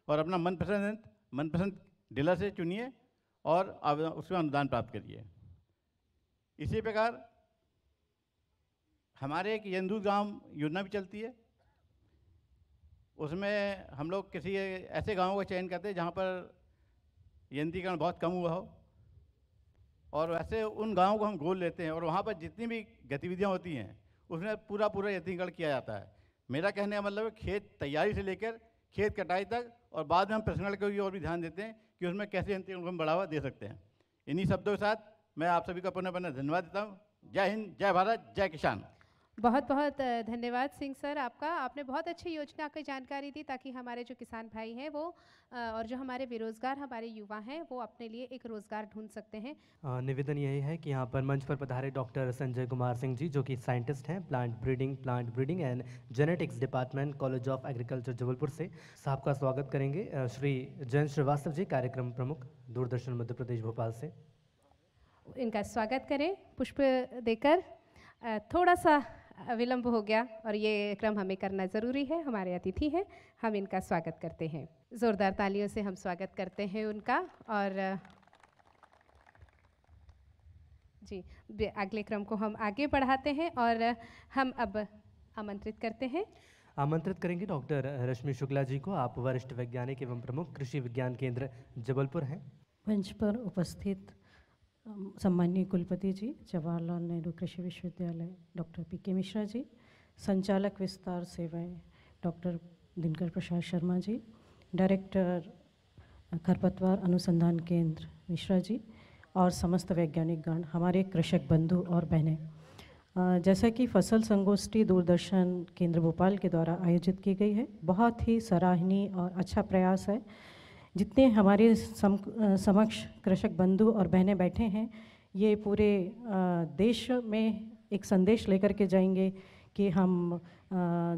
और अपना मनपसंद डीलर से चुनिए और उसमें अनुदान प्राप्त करिए। इसी प्रकार हमारे एक यंदू गांव योजना भी चलती है। उसमें हम लोग किसी ऐसे गाँव का चयन करते हैं जहाँ पर यंत्रीकरण बहुत कम हुआ हो और वैसे उन गांवों को हम गोल लेते हैं और वहां पर जितनी भी गतिविधियां होती हैं उसमें पूरा यंत्रीकरण किया जाता है। मेरा कहने का मतलब है खेत तैयारी से लेकर खेत कटाई तक और बाद में हम प्रसंस्करण को और भी ध्यान देते हैं कि उसमें कैसे यंत्रीकरण को हम बढ़ावा दे सकते हैं। इन्हीं शब्दों के साथ मैं आप सभी का पुनः धन्यवाद देता हूँ। जय हिंद, जय भारत, जय किसान। बहुत बहुत धन्यवाद सिंह सर आपका। आपने बहुत अच्छी योजना की जानकारी दी ताकि हमारे जो किसान भाई हैं वो और जो हमारे बेरोजगार हमारे युवा हैं वो अपने लिए एक रोज़गार ढूंढ सकते हैं। निवेदन यही है कि यहाँ पर मंच पर पधारे डॉक्टर संजय कुमार सिंह जी जो कि साइंटिस्ट हैं, plant breeding and genetics department, college of agriculture Jabalpur से। साहब का स्वागत करेंगे श्री जयंत श्रीवास्तव जी, कार्यक्रम प्रमुख, दूरदर्शन मध्य प्रदेश भोपाल से। इनका स्वागत करें पुष्प देकर। थोड़ा सा विलंब हो गया और ये क्रम हमें करना ज़रूरी है। हमारे अतिथि हैं, हम इनका स्वागत करते हैं। ज़ोरदार तालियों से हम स्वागत करते हैं उनका। और जी अगले क्रम को हम आगे बढ़ाते हैं और हम अब आमंत्रित करेंगे डॉक्टर रश्मि शुक्ला जी को। आप वरिष्ठ वैज्ञानिक एवं प्रमुख कृषि विज्ञान केंद्र जबलपुर हैं। मंच पर उपस्थित सम्मानीय कुलपति जी, जवाहरलाल नेहरू कृषि विश्वविद्यालय, doctor P K Mishra ji, संचालक विस्तार सेवाएं डॉक्टर दिनकर प्रसाद शर्मा जी, डायरेक्टर खरपतवार अनुसंधान केंद्र मिश्रा जी और समस्त वैज्ञानिक गण, हमारे कृषक बंधु और बहनें। जैसा कि फसल संगोष्ठी दूरदर्शन केंद्र भोपाल के द्वारा आयोजित की गई है, बहुत ही सराहनीय और अच्छा प्रयास है। जितने हमारे समक्ष कृषक बंधु और बहनें बैठे हैं, ये पूरे देश में एक संदेश लेकर के जाएंगे कि हम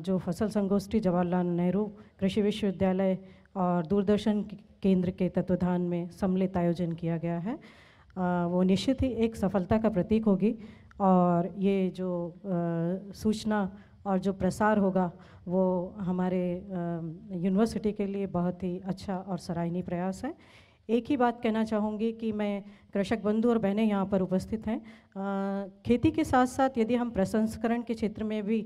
जो फसल संगोष्ठी जवाहरलाल नेहरू कृषि विश्वविद्यालय और दूरदर्शन केंद्र के तत्वाधान में सम्मिलित आयोजन किया गया है, वो निश्चित ही एक सफलता का प्रतीक होगी। और ये जो सूचना और जो प्रसार होगा वो हमारे यूनिवर्सिटी के लिए बहुत ही अच्छा और सराहनीय प्रयास है। एक ही बात कहना चाहूँगी कि मैं कृषक बंधु और बहनें यहाँ पर उपस्थित हैं, खेती के साथ साथ यदि हम प्रसंस्करण के क्षेत्र में भी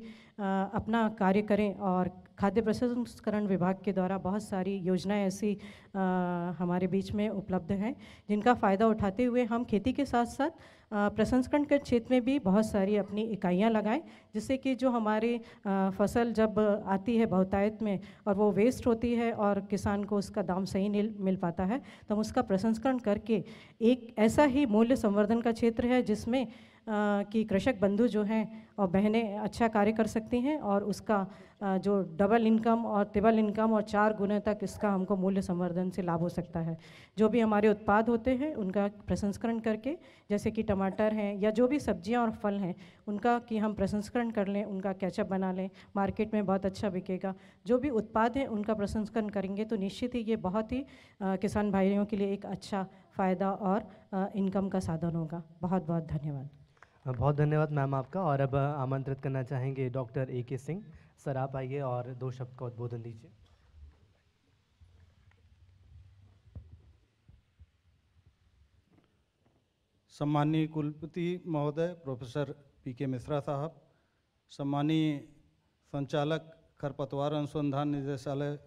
अपना कार्य करें और खाद्य प्रसंस्करण विभाग के द्वारा बहुत सारी योजनाएं ऐसी हमारे बीच में उपलब्ध हैं जिनका फ़ायदा उठाते हुए हम खेती के साथ साथ प्रसंस्करण के क्षेत्र में भी बहुत सारी अपनी इकाइयाँ लगाएं, जिससे कि जो हमारी फसल जब आती है बहुतायत में और वो वेस्ट होती है और किसान को उसका दाम सही नहीं मिल पाता है, तो हम उसका प्रसंस्करण करके एक ऐसा ही मूल्य संवर्धन का क्षेत्र है जिसमें कि कृषक बंधु जो हैं और बहनें अच्छा कार्य कर सकती हैं और उसका जो डबल इनकम और ट्रिपल इनकम और 4 गुने तक इसका हमको मूल्य संवर्धन से लाभ हो सकता है। जो भी हमारे उत्पाद होते हैं उनका प्रसंस्करण करके, जैसे कि टमाटर हैं या जो भी सब्जियां और फल हैं उनका कि हम प्रसंस्करण कर लें, उनका कैचअप बना लें, मार्केट में बहुत अच्छा बिकेगा। जो भी उत्पाद हैं उनका प्रसंस्करण करेंगे तो निश्चित ही ये बहुत ही किसान भाइयों के लिए एक अच्छा फ़ायदा और इनकम का साधन होगा। बहुत बहुत धन्यवाद। बहुत धन्यवाद मैम आपका। और अब आमंत्रित करना चाहेंगे doctor A K Singh sir, आप आइए और 2 शब्द का उद्बोधन दीजिए। सम्मानीय कुलपति महोदय प्रोफेसर पी के मिश्रा साहब, सम्मानीय संचालक खरपतवार अनुसंधान निदेशालय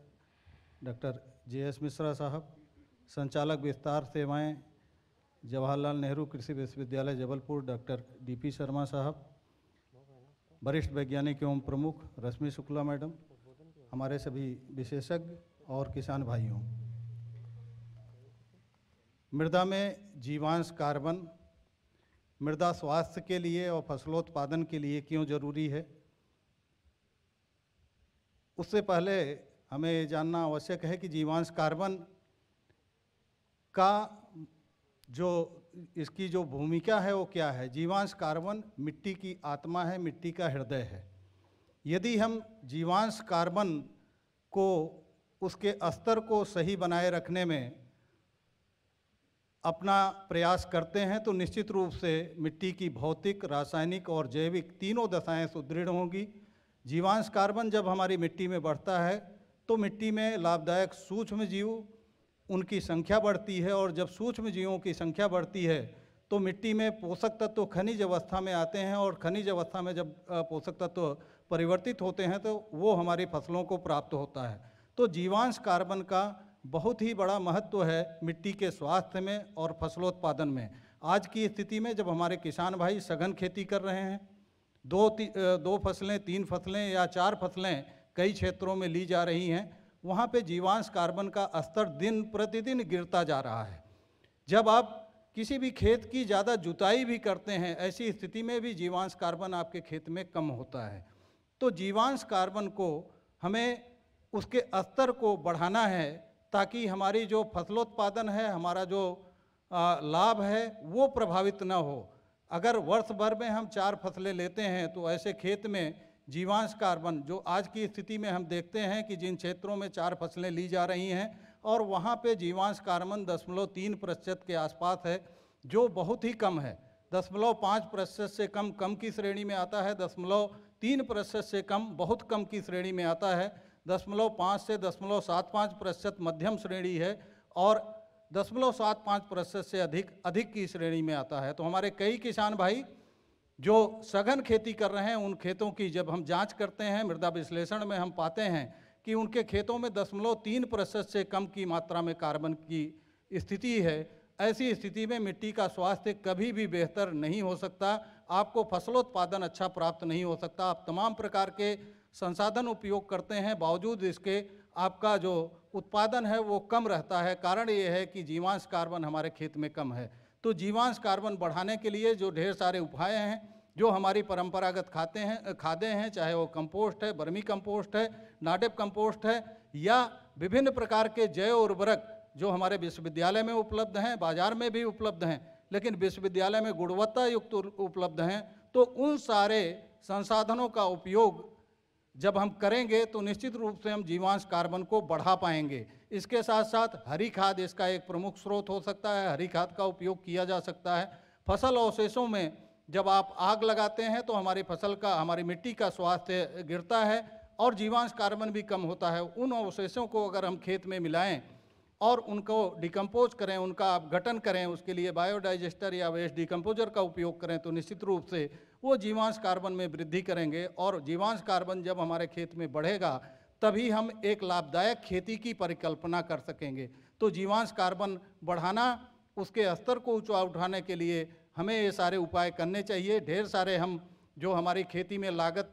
डॉक्टर जे एस मिश्रा साहब, संचालक विस्तार सेवाएं जवाहरलाल नेहरू कृषि विश्वविद्यालय Jabalpur doctor D P Sharma साहब, वरिष्ठ वैज्ञानिक एवं प्रमुख रश्मि शुक्ला मैडम, हमारे सभी विशेषज्ञ और किसान भाइयों, मृदा में जीवांश कार्बन मृदा स्वास्थ्य के लिए और फसलोत्पादन के लिए क्यों जरूरी है, उससे पहले हमें ये जानना आवश्यक है कि जीवांश कार्बन का जो इसकी जो भूमिका है वो क्या है। जीवांश कार्बन मिट्टी की आत्मा है, मिट्टी का हृदय है। यदि हम जीवांश कार्बन को उसके स्तर को सही बनाए रखने में अपना प्रयास करते हैं तो निश्चित रूप से मिट्टी की भौतिक, रासायनिक और जैविक तीनों दशाएं सुदृढ़ होंगी। जीवांश कार्बन जब हमारी मिट्टी में बढ़ता है तो मिट्टी में लाभदायक सूक्ष्म जीव उनकी संख्या बढ़ती है, और जब सूक्ष्म जीवों की संख्या बढ़ती है तो मिट्टी में पोषक तत्व खनिज अवस्था में आते हैं, और खनिज अवस्था में जब पोषक तत्व परिवर्तित होते हैं तो वो हमारी फसलों को प्राप्त होता है। तो जीवांश कार्बन का बहुत ही बड़ा महत्व है मिट्टी के स्वास्थ्य में और फसलोत्पादन में। आज की स्थिति में जब हमारे किसान भाई सघन खेती कर रहे हैं, दो फसलें, 3 फसलें या 4 फसलें कई क्षेत्रों में ली जा रही हैं, वहाँ पे जीवांश कार्बन का स्तर दिन प्रतिदिन गिरता जा रहा है। जब आप किसी भी खेत की ज़्यादा जुताई भी करते हैं, ऐसी स्थिति में भी जीवांश कार्बन आपके खेत में कम होता है। तो जीवांश कार्बन को हमें उसके स्तर को बढ़ाना है ताकि हमारी जो फसलोत्पादन है, हमारा जो लाभ है वो प्रभावित ना हो। अगर वर्ष भर में हम 4 फसलें लेते हैं तो ऐसे खेत में जीवांश कार्बन, जो आज की स्थिति में हम देखते हैं कि जिन क्षेत्रों में 4 फसलें ली जा रही हैं और वहाँ पे जीवांश कार्बन 0.3% के आसपास है, जो बहुत ही कम है। 0.5% से कम की श्रेणी में आता है, 0.3% से कम बहुत कम की श्रेणी में आता है, 0.5 से 0.75% मध्यम श्रेणी है, और 0.75% से अधिक की श्रेणी में आता है। तो हमारे कई किसान भाई जो सघन खेती कर रहे हैं, उन खेतों की जब हम जांच करते हैं मृदा विश्लेषण में, हम पाते हैं कि उनके खेतों में 0.3% से कम की मात्रा में कार्बन की स्थिति है। ऐसी स्थिति में मिट्टी का स्वास्थ्य कभी भी बेहतर नहीं हो सकता, आपको फसलोत्पादन अच्छा प्राप्त नहीं हो सकता। आप तमाम प्रकार के संसाधन उपयोग करते हैं, बावजूद इसके आपका जो उत्पादन है वो कम रहता है। कारण ये है कि जीवांश कार्बन हमारे खेत में कम है। तो जीवांश कार्बन बढ़ाने के लिए जो ढेर सारे उपाय हैं, जो हमारी परंपरागत खादें हैं, चाहे वो कंपोस्ट है, बर्मी कंपोस्ट है, नाडेप कंपोस्ट है, या विभिन्न प्रकार के जैव उर्वरक जो हमारे विश्वविद्यालय में उपलब्ध हैं, बाजार में भी उपलब्ध हैं, लेकिन विश्वविद्यालय में गुणवत्ता युक्त उपलब्ध हैं, तो उन सारे संसाधनों का उपयोग जब हम करेंगे तो निश्चित रूप से हम जीवांश कार्बन को बढ़ा पाएंगे। इसके साथ साथ हरी खाद इसका एक प्रमुख स्रोत हो सकता है, हरी खाद का उपयोग किया जा सकता है। फसल अवशेषों में जब आप आग लगाते हैं तो हमारी फसल का, हमारी मिट्टी का स्वास्थ्य गिरता है और जीवांश कार्बन भी कम होता है। उन अवशेषों को अगर हम खेत में मिलाएं और उनको डिकम्पोज करें, उनका अपघटन करें, उसके लिए बायोडाइजेस्टर या वेस्ट डिकम्पोजर का उपयोग करें, तो निश्चित रूप से वो जीवांश कार्बन में वृद्धि करेंगे। और जीवांश कार्बन जब हमारे खेत में बढ़ेगा तभी हम एक लाभदायक खेती की परिकल्पना कर सकेंगे। तो जीवांश कार्बन बढ़ाना, उसके स्तर को ऊंचा उठाने के लिए हमें ये सारे उपाय करने चाहिए। ढेर सारे हम जो हमारी खेती में लागत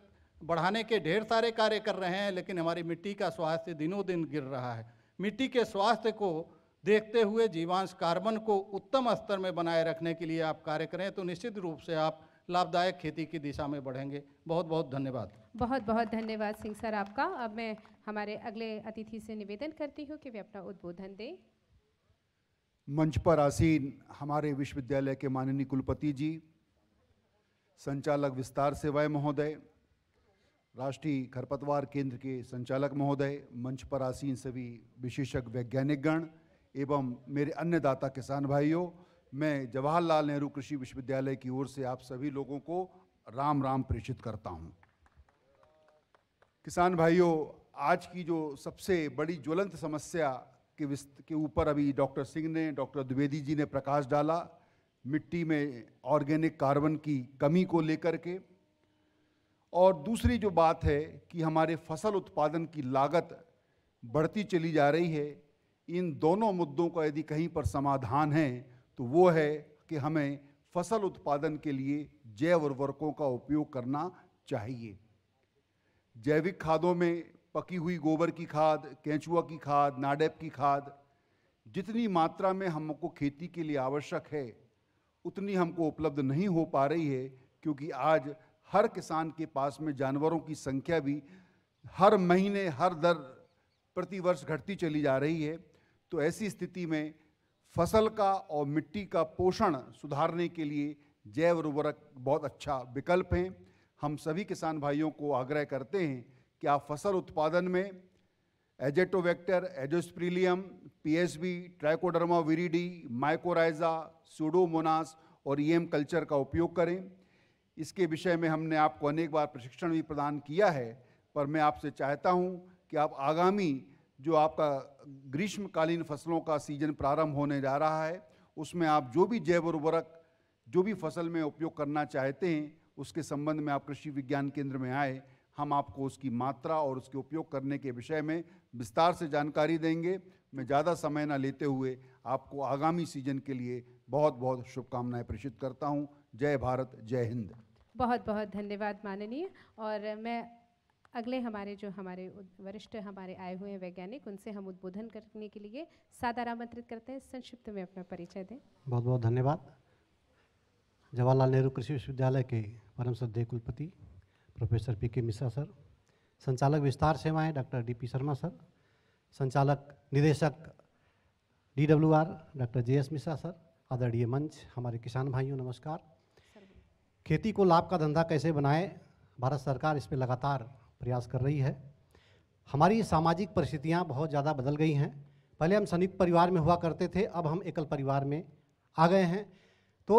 बढ़ाने के ढेर सारे कार्य कर रहे हैं, लेकिन हमारी मिट्टी का स्वास्थ्य दिनों दिन गिर रहा है। मिट्टी के स्वास्थ्य को देखते हुए जीवांश कार्बन को उत्तम स्तर में बनाए रखने के लिए आप कार्य करें तो निश्चित रूप से आप लाभदायक खेती की दिशा में बढ़ेंगे। बहुत बहुत धन्यवाद। बहुत बहुत धन्यवाद सिंह सर आपका। अब मैं हमारे अगले अतिथि से निवेदन करती हूँ कि वे अपना उद्बोधन दें। मंच पर आसीन हमारे विश्वविद्यालय के माननीय कुलपति जी, संचालक विस्तार सेवाएं महोदय, राष्ट्रीय खरपतवार केंद्र के संचालक महोदय, मंच पर आसीन सभी विशेषज्ञ वैज्ञानिकगण एवं मेरे अन्य दाता किसान भाइयों, मैं जवाहरलाल नेहरू कृषि विश्वविद्यालय की ओर से आप सभी लोगों को राम राम प्रेषित करता हूँ। किसान भाइयों, आज की जो सबसे बड़ी ज्वलंत समस्या के ऊपर अभी डॉक्टर सिंह ने, डॉक्टर द्विवेदी जी ने प्रकाश डाला, मिट्टी में ऑर्गेनिक कार्बन की कमी को लेकर के, और दूसरी जो बात है कि हमारे फसल उत्पादन की लागत बढ़ती चली जा रही है। इन दोनों मुद्दों का यदि कहीं पर समाधान है तो वो है कि हमें फसल उत्पादन के लिए जैव उर्वरकों का उपयोग करना चाहिए। जैविक खादों में पकी हुई गोबर की खाद, केंचुआ की खाद, नाडेप की खाद, जितनी मात्रा में हमको खेती के लिए आवश्यक है उतनी हमको उपलब्ध नहीं हो पा रही है, क्योंकि आज हर किसान के पास में जानवरों की संख्या भी हर महीने हर दर प्रतिवर्ष घटती चली जा रही है। तो ऐसी स्थिति में फसल का और मिट्टी का पोषण सुधारने के लिए जैव उर्वरक बहुत अच्छा विकल्प हैं। हम सभी किसान भाइयों को आग्रह करते हैं कि आप फसल उत्पादन में azotobacter, azospirillum, PSB, trichoderma viride, mycorrhiza, pseudomonas और ईएम कल्चर का उपयोग करें। इसके विषय में हमने आपको अनेक बार प्रशिक्षण भी प्रदान किया है, पर मैं आपसे चाहता हूं कि आप आगामी जो आपका ग्रीष्मकालीन फसलों का सीजन प्रारंभ होने जा रहा है उसमें आप जो भी जैव उर्वरक जो भी फसल में उपयोग करना चाहते हैं उसके संबंध में आप कृषि विज्ञान केंद्र में आए। हम आपको उसकी मात्रा और उसके उपयोग करने के विषय में विस्तार से जानकारी देंगे। मैं ज़्यादा समय न लेते हुए आपको आगामी सीजन के लिए बहुत बहुत शुभकामनाएँ प्रेषित करता हूँ। जय भारत, जय हिंद। बहुत बहुत धन्यवाद माननीय। और मैं अगले हमारे वरिष्ठ हमारे आए हुए वैज्ञानिक उनसे हम उद्बोधन करने के लिए सादर आमंत्रित करते हैं। संक्षिप्त में अपना परिचय दें। बहुत बहुत धन्यवाद। जवाहरलाल नेहरू कृषि विश्वविद्यालय के परम श्रद्धेय कुलपति professor P K Mishra sir, संचालक विस्तार सेवाएँ doctor D P Sharma sir, संचालक निदेशक DWR doctor JS Mishra sir, आदरणीय मंच, हमारे किसान भाइयों नमस्कार। खेती को लाभ का धंधा कैसे बनाएं, भारत सरकार इस पर लगातार प्रयास कर रही है। हमारी सामाजिक परिस्थितियां बहुत ज़्यादा बदल गई हैं। पहले हम संयुक्त परिवार में हुआ करते थे, अब हम एकल परिवार में आ गए हैं। तो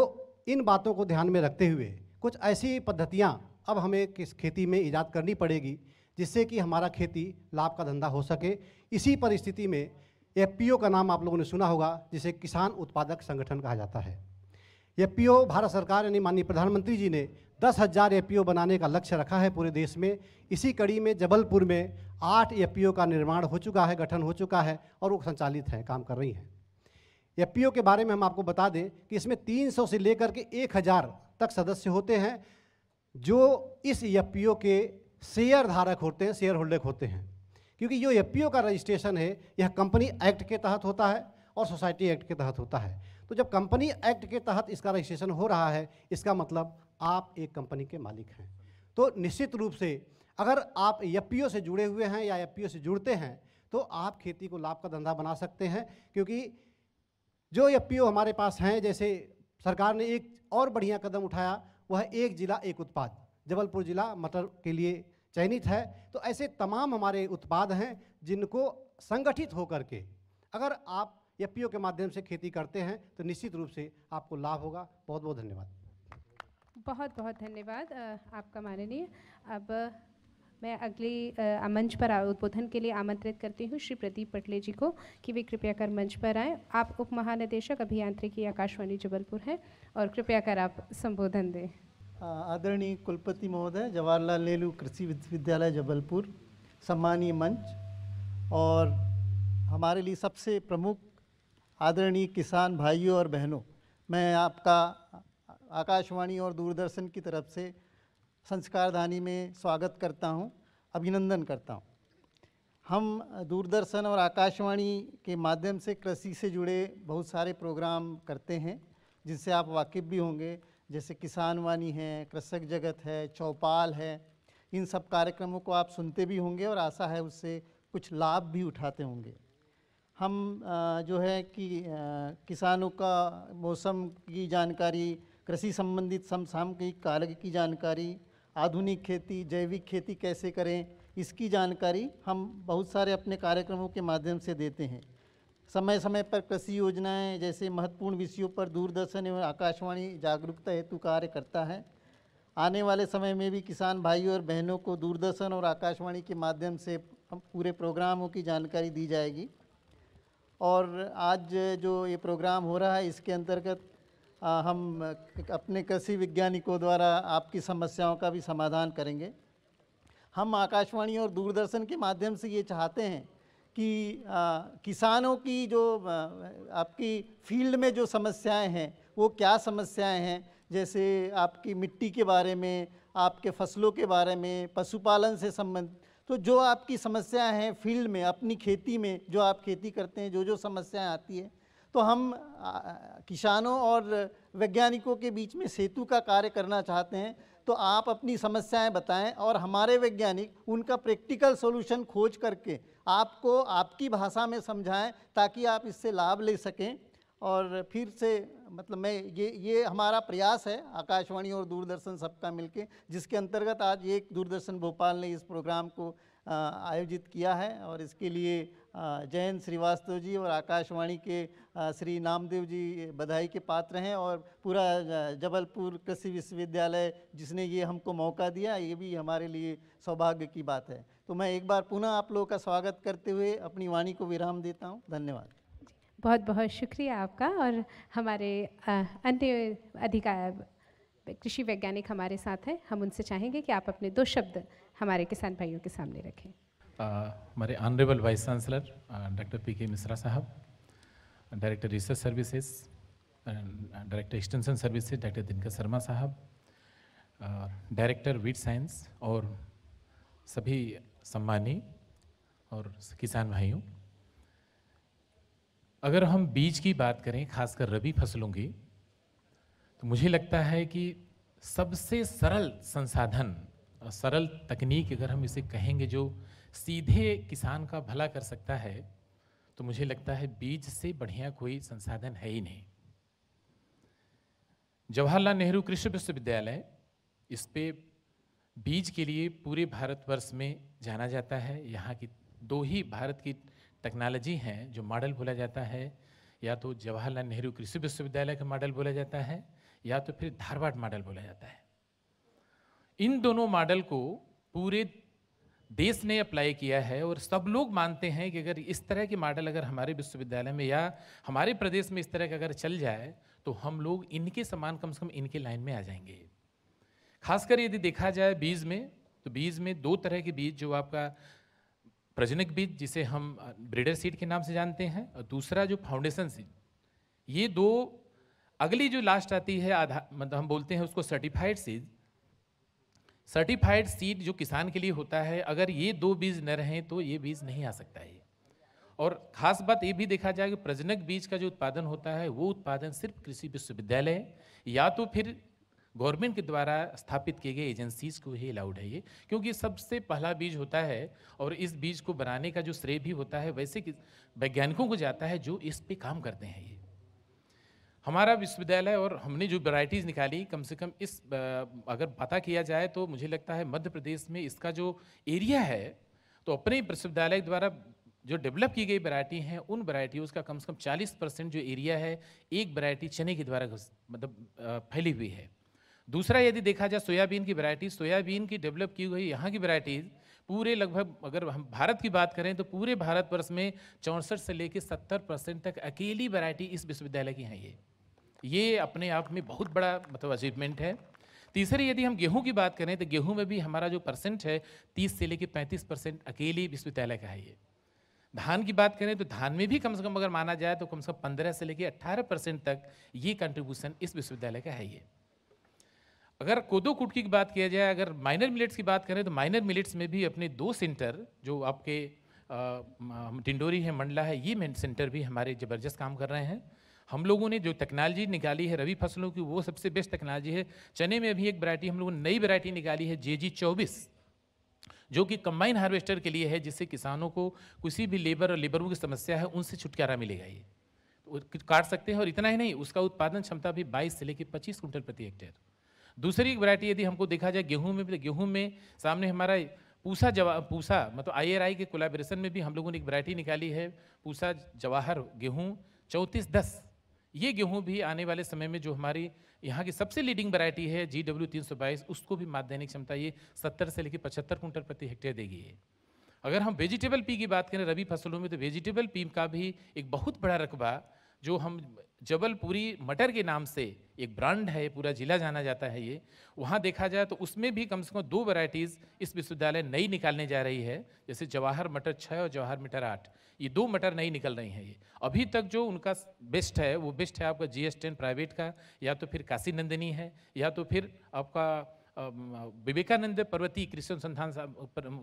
इन बातों को ध्यान में रखते हुए कुछ ऐसी पद्धतियां अब हमें किस खेती में ईजाद करनी पड़ेगी जिससे कि हमारा खेती लाभ का धंधा हो सके। इसी परिस्थिति में FPO का नाम आप लोगों ने सुना होगा, जिसे किसान उत्पादक संगठन कहा जाता है। FPO भारत सरकार यानी माननीय प्रधानमंत्री जी ने 10,000 FPO बनाने का लक्ष्य रखा है पूरे देश में। इसी कड़ी में जबलपुर में 8 FPO का निर्माण हो चुका है, गठन हो चुका है और वो संचालित हैं, काम कर रही हैं। FPO के बारे में हम आपको बता दें कि इसमें 300 से लेकर के 1,000 तक सदस्य होते हैं जो इस FPO के शेयर धारक होते हैं, शेयर होल्डर होते हैं, क्योंकि जो FPO का रजिस्ट्रेशन है यह कंपनी एक्ट के तहत होता है और सोसाइटी एक्ट के तहत होता है। तो जब कंपनी एक्ट के तहत इसका रजिस्ट्रेशन हो रहा है, इसका मतलब आप एक कंपनी के मालिक हैं। तो निश्चित रूप से अगर आप FPO से जुड़े हुए हैं या FPO से जुड़ते हैं तो आप खेती को लाभ का धंधा बना सकते हैं, क्योंकि जो FPO हमारे पास हैं, जैसे सरकार ने एक और बढ़िया कदम उठाया, वह एक जिला एक उत्पाद। जबलपुर जिला मटर के लिए चयनित है। तो ऐसे तमाम हमारे उत्पाद हैं जिनको संगठित होकर के अगर आप FPO के माध्यम से खेती करते हैं तो निश्चित रूप से आपको लाभ होगा। बहुत बहुत धन्यवाद। बहुत बहुत धन्यवाद आपका माननीय। अब मैं अगले मंच पर उद्बोधन के लिए आमंत्रित करती हूँ श्री प्रदीप पटले जी को कि वे कृपया कर मंच पर आएँ। आप उप महानिदेशक अभियांत्रिकी आकाशवाणी जबलपुर हैं और कृपया कर आप संबोधन दें। आदरणीय कुलपति महोदय, जवाहरलाल नेहरू कृषि विश्वविद्यालय जबलपुर, सम्मानीय मंच और हमारे लिए सबसे प्रमुख आदरणीय किसान भाइयों और बहनों, मैं आपका आकाशवाणी और दूरदर्शन की तरफ से संस्कारधानी में स्वागत करता हूं, अभिनंदन करता हूं। हम दूरदर्शन और आकाशवाणी के माध्यम से कृषि से जुड़े बहुत सारे प्रोग्राम करते हैं, जिनसे आप वाकिफ़ भी होंगे। जैसे किसान वाणी है, कृषक जगत है, चौपाल है, इन सब कार्यक्रमों को आप सुनते भी होंगे और आशा है उससे कुछ लाभ भी उठाते होंगे। हम जो है कि किसानों का मौसम की जानकारी, कृषि संबंधित समसामयिक कार्य की जानकारी, आधुनिक खेती, जैविक खेती कैसे करें, इसकी जानकारी हम बहुत सारे अपने कार्यक्रमों के माध्यम से देते हैं। समय समय पर कृषि योजनाएं जैसे महत्वपूर्ण विषयों पर दूरदर्शन एवं आकाशवाणी जागरूकता हेतु कार्य करता है। आने वाले समय में भी किसान भाइयों और बहनों को दूरदर्शन और आकाशवाणी के माध्यम से पूरे प्रोग्रामों की जानकारी दी जाएगी। और आज जो ये प्रोग्राम हो रहा है इसके अंतर्गत हम अपने कृषि वैज्ञानिकों द्वारा आपकी समस्याओं का भी समाधान करेंगे। हम आकाशवाणी और दूरदर्शन के माध्यम से ये चाहते हैं कि किसानों की जो आपकी फील्ड में जो समस्याएं हैं वो क्या समस्याएं हैं, जैसे आपकी मिट्टी के बारे में, आपके फसलों के बारे में, पशुपालन से संबंधित, तो जो आपकी समस्याएं हैं फील्ड में, अपनी खेती में जो आप खेती करते हैं, जो जो समस्याएं आती है, तो हम किसानों और वैज्ञानिकों के बीच में सेतु का कार्य करना चाहते हैं। तो आप अपनी समस्याएं बताएं और हमारे वैज्ञानिक उनका प्रैक्टिकल सॉल्यूशन खोज करके आपको आपकी भाषा में समझाएं ताकि आप इससे लाभ ले सकें। और फिर से मतलब मैं ये हमारा प्रयास है आकाशवाणी और दूरदर्शन सबका मिलके, जिसके अंतर्गत आज एक दूरदर्शन भोपाल ने इस प्रोग्राम को आयोजित किया है। और इसके लिए जयंत श्रीवास्तव जी और आकाशवाणी के श्री नामदेव जी बधाई के पात्र हैं और पूरा जबलपुर कृषि विश्वविद्यालय जिसने ये हमको मौका दिया, ये भी हमारे लिए सौभाग्य की बात है। तो मैं एक बार पुनः आप लोगों का स्वागत करते हुए अपनी वाणी को विराम देता हूँ। धन्यवाद। बहुत बहुत शुक्रिया आपका। और हमारे अन्य अधिकार कृषि वैज्ञानिक हमारे साथ हैं, हम उनसे चाहेंगे कि आप अपने दो शब्द हमारे किसान भाइयों के सामने रखें। हमारे honourable vice chancellor doctor P K Mishra साहब, director research services, director extension services doctor Dinkar Sharma साहब, डायरेक्टर वीट साइंस और सभी सम्मानी और किसान भाइयों, अगर हम बीज की बात करें खासकर रबी फसलों की, तो मुझे लगता है कि सबसे सरल संसाधन, सरल तकनीक अगर हम इसे कहेंगे जो सीधे किसान का भला कर सकता है, तो मुझे लगता है बीज से बढ़िया कोई संसाधन है ही नहीं। जवाहरलाल नेहरू कृषि विश्वविद्यालय, इस पे बीज के लिए पूरे भारतवर्ष में जाना जाता है। यहाँ की दो ही भारत की टेक्नोलॉजी हैं जो मॉडल बोला जाता है, या तो जवाहरलाल नेहरू कृषि विश्वविद्यालय का मॉडल बोला जाता है या तो फिर धारवाड़ मॉडल बोला जाता है। इन दोनों मॉडल को पूरे देश ने अप्लाई किया है और सब लोग मानते हैं कि अगर इस तरह के मॉडल अगर हमारे विश्वविद्यालय में या हमारे प्रदेश में इस तरह का अगर चल जाए तो हम लोग इनके समान कम से कम इनके लाइन में आ जाएंगे। खासकर यदि देखा जाए बीज में, तो बीज में दो तरह के बीज, जो आपका प्रजनक बीज जिसे हम ब्रीडर सीड के नाम से जानते हैं और दूसरा जो फाउंडेशन सीड, ये दो अगली जो लास्ट आती है आधा, मतलब हम बोलते हैं उसको सर्टिफाइड सीड। सर्टिफाइड सीड जो किसान के लिए होता है, अगर ये दो बीज न रहें तो ये बीज नहीं आ सकता है। और ख़ास बात ये भी देखा जाए कि प्रजनक बीज का जो उत्पादन होता है वो उत्पादन सिर्फ कृषि विश्वविद्यालय या तो फिर गवर्नमेंट के द्वारा स्थापित किए गए एजेंसीज को ही अलाउड है ये, क्योंकि सबसे पहला बीज होता है और इस बीज को बनाने का जो श्रेय भी होता है वैसे वैज्ञानिकों को जाता है जो इस पर काम करते हैं। ये हमारा विश्वविद्यालय और हमने जो वैरायटीज़ निकाली, कम से कम इस अगर पता किया जाए तो मुझे लगता है मध्य प्रदेश में इसका जो एरिया है, तो अपने विश्वविद्यालय द्वारा जो डेवलप की गई वैरायटी हैं उन वैरायटियों का कम से कम 40% जो एरिया है एक वैरायटी चने के द्वारा मतलब फैली हुई है। दूसरा यदि देखा जाए सोयाबीन की वैरायटी, सोयाबीन की डेवलप की हुई यहाँ की वैरायटीज़ पूरे लगभग अगर हम भारत की बात करें तो पूरे भारतवर्ष में 64 से लेकर 70% तक अकेली वैरायटी इस विश्वविद्यालय की है। ये अपने आप में बहुत बड़ा मतलब अचीवमेंट है। तीसरे यदि हम गेहूं की बात करें तो गेहूं में भी हमारा जो परसेंट है 30 से लेकर 35% अकेली विश्वविद्यालय का है ये। धान की बात करें तो धान में भी कम से कम अगर माना जाए तो कम से कम 15 से लेकर 18% तक ये कंट्रीब्यूशन इस विश्वविद्यालय का है ये। अगर कोदो कुटकी की बात किया जाए, अगर माइनर मिलेट्स की बात करें तो माइनर मिलेट्स में भी अपने दो सेंटर जो आपके टिंडोरी है, मंडला है, ये सेंटर भी हमारे ज़बरदस्त काम कर रहे हैं। हम लोगों ने जो टेक्नोलॉजी निकाली है रबी फसलों की, वो सबसे बेस्ट टेक्नोलॉजी है। चने में अभी एक वैरायटी हम लोगों ने नई वैरायटी निकाली है JG24, जो कि कंबाइन हार्वेस्टर के लिए है, जिससे किसानों को किसी भी लेबर और लेबरों की समस्या है उनसे छुटकारा मिलेगा। ये काट सकते हैं, और इतना ही नहीं, उसका उत्पादन क्षमता भी 22 से लेकर 25 कुंटल प्रति हेक्टेयर। दूसरी एक वैरायटी यदि हमको देखा जाए गेहूँ में, गेहूँ में सामने हमारा पूसा मतलब IRI के कोलैबोरेशन में भी हम लोगों ने एक वैरायटी निकाली है पूसा जवाहर गेहूँ 3410। ये गेहूँ भी आने वाले समय में जो हमारी यहाँ की सबसे लीडिंग वैरायटी है GW322, उसको भी माध्यमिक क्षमता ये 70 से लेकर 75 कुंटल प्रति हेक्टेयर देगी है। अगर हम वेजिटेबल पी की बात करें रबी फसलों में, तो वेजिटेबल पी का भी एक बहुत बड़ा रकबा, जो हम जबलपुरी मटर के नाम से एक ब्रांड है, पूरा जिला जाना जाता है ये, वहाँ देखा जाए तो उसमें भी कम से कम 2 वैरायटीज़ इस विश्वविद्यालय नई निकालने जा रही है, जैसे जवाहर मटर 6 और जवाहर मटर 8, ये 2 मटर नई निकल रही हैं। ये अभी तक जो उनका बेस्ट है, वो बेस्ट है आपका GS10 प्राइवेट का, या तो फिर काशी नंदिनी है, या तो फिर आपका विवेकानंद पर्वती कृषि अनुसंधान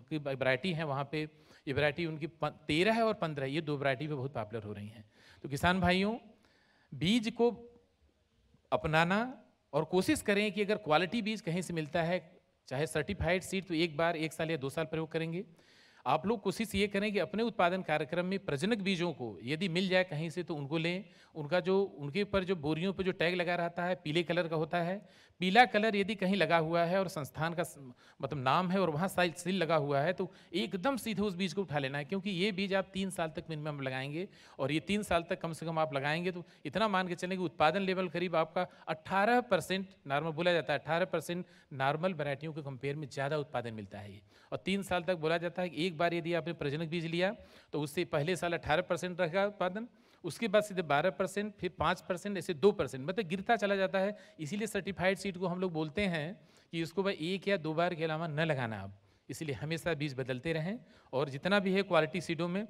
की वैरायटी है, वहाँ पे ये वैरायटी उनकी 13 और 15, ये 2 वैरायटी भी बहुत पॉपुलर हो रही हैं। तो किसान भाइयों, बीज को अपनाना और कोशिश करें कि अगर क्वालिटी बीज कहीं से मिलता है, चाहे सर्टिफाइड सीड, तो एक बार 1 साल या 2 साल प्रयोग करेंगे। आप लोग कोशिश ये करें कि अपने उत्पादन कार्यक्रम में प्रजनक बीजों को यदि मिल जाए कहीं से, तो उनको लें। उनका जो उनके ऊपर जो बोरियों पर जो टैग लगा रहता है पीले कलर का होता है, पीला कलर यदि कहीं लगा हुआ है और संस्थान का मतलब नाम है और वहाँ साइज सील लगा हुआ है, तो एकदम सीधे उस बीज को उठा लेना है, क्योंकि ये बीज आप 3 साल तक मिनिमम लगाएंगे, और ये 3 साल तक कम से कम आप लगाएंगे, तो इतना मान के चलें कि उत्पादन लेवल करीब आपका 18% नॉर्मल बोला जाता है, 18% नॉर्मल वैरायटियों के कंपेयर में ज़्यादा उत्पादन मिलता है ये। और 3 साल तक बोला जाता है कि एक बार यदि आपने प्रजनक बीज लिया, तो उससे पहले साल 18% रहेगा उत्पादन, उसके बाद सीधे 12%, फिर 5%, ऐसे 2%, मतलब गिरता चला जाता है। इसीलिए सर्टिफाइड सीड को हम लोग बोलते हैं कि इसको भाई 1 या 2 बार के अलावा न लगाना आप, इसलिए हमेशा बीज बदलते रहें। और जितना भी है क्वालिटी सीडों में,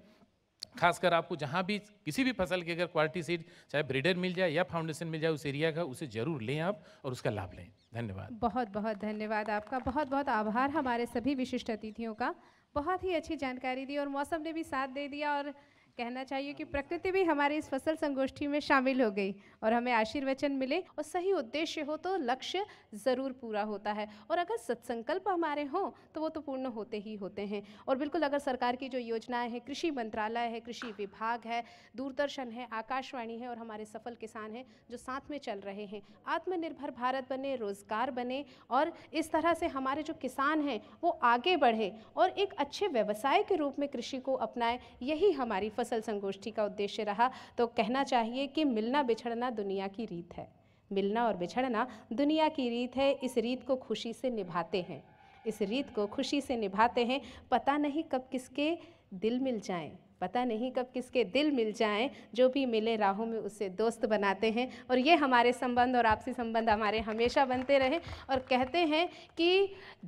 खासकर आपको जहाँ भी किसी भी फसल के अगर क्वालिटी सीड, चाहे ब्रीडर मिल जाए या फाउंडेशन मिल जाए उस एरिया का, उसे जरूर लें आप और उसका लाभ लें। धन्यवाद, बहुत बहुत धन्यवाद आपका, बहुत बहुत आभार हमारे सभी विशिष्ट अतिथियों का। बहुत ही अच्छी जानकारी दी और मौसम ने भी साथ दे दिया, और कहना चाहिए कि प्रकृति भी हमारी इस फसल संगोष्ठी में शामिल हो गई, और हमें आशीर्वचन मिले, और सही उद्देश्य हो तो लक्ष्य ज़रूर पूरा होता है, और अगर सत्संकल्प हमारे हों तो वो तो पूर्ण होते ही होते हैं। और बिल्कुल अगर सरकार की जो योजनाएं हैं, कृषि मंत्रालय है, कृषि विभाग है, दूरदर्शन है, आकाशवाणी है, और हमारे सफल किसान हैं जो साथ में चल रहे हैं, आत्मनिर्भर भारत बने, रोजगार बने, और इस तरह से हमारे जो किसान हैं वो आगे बढ़े और एक अच्छे व्यवसाय के रूप में कृषि को अपनाएं, यही हमारी फसल संगोष्ठी का उद्देश्य रहा। तो कहना चाहिए कि मिलना बिछड़ना दुनिया की रीत है, मिलना और बिछड़ना दुनिया की रीत है, इस रीत को खुशी से निभाते हैं, इस रीत को खुशी से निभाते हैं। पता नहीं कब किसके दिल मिल जाएं, पता नहीं कब किसके दिल मिल जाएं, जो भी मिले राहों में उससे दोस्त बनाते हैं, और ये हमारे संबंध और आपसी संबंध हमारे हमेशा बनते रहें। और कहते हैं कि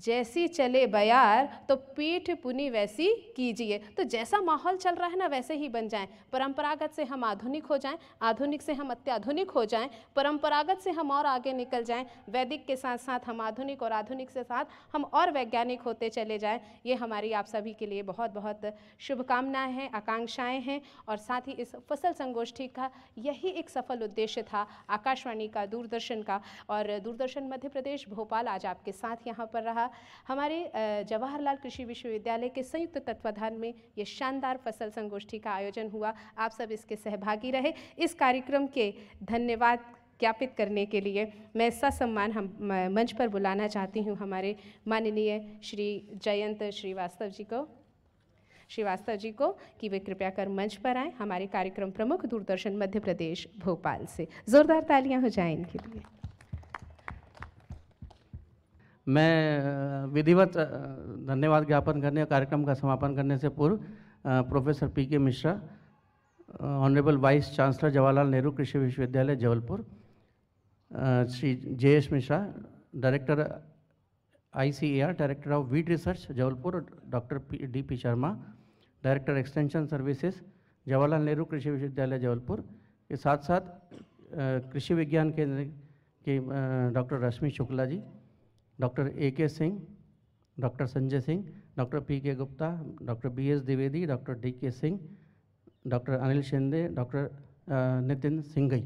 जैसी चले बयार तो पीठ पुनी वैसी कीजिए, तो जैसा माहौल चल रहा है ना वैसे ही बन जाएं, परंपरागत से हम आधुनिक हो जाएं, आधुनिक से हम अत्याधुनिक हो जाएं, परंपरागत से हम और आगे निकल जाएँ, वैदिक के साथ साथ हम आधुनिक और आधुनिक के साथ हम और वैज्ञानिक होते चले जाएँ। ये हमारी आप सभी के लिए बहुत बहुत शुभकामनाएँ हैं, आकांक्षाएं हैं, और साथ ही इस फसल संगोष्ठी का यही एक सफल उद्देश्य था, आकाशवाणी का, दूरदर्शन का, और दूरदर्शन मध्य प्रदेश भोपाल आज आपके साथ यहाँ पर रहा। हमारे जवाहरलाल कृषि विश्वविद्यालय के संयुक्त तत्वाधान में ये शानदार फसल संगोष्ठी का आयोजन हुआ, आप सब इसके सहभागी रहे। इस कार्यक्रम के धन्यवाद ज्ञापित करने के लिए मैं ससम्मान हम मंच पर बुलाना चाहती हूँ हमारे माननीय श्री जयंत श्रीवास्तव जी को कि वे कृपया कर मंच पर आएँ, हमारे कार्यक्रम प्रमुख दूरदर्शन मध्य प्रदेश भोपाल से। जोरदार तालियां हो जाएं इनके लिए। मैं विधिवत धन्यवाद ज्ञापन करने और कार्यक्रम का समापन करने से पूर्व professor PK Mishra, honourable vice chancellor Jawaharlal Nehru कृषि विश्वविद्यालय Jabalpur, Shri JS Mishra, director ICAR, director of wheat research Jabalpur, doctor DP Sharma, director extension services Jawaharlal Nehru कृषि विश्वविद्यालय जबलपुर के साथ साथ कृषि विज्ञान केंद्र के doctor Rashmi Shukla ji, doctor AK Singh, doctor Sanjay Singh, doctor PK Gupta, doctor BS Dwivedi, doctor DK Singh, doctor Anil Shinde, doctor Nitin Singhai.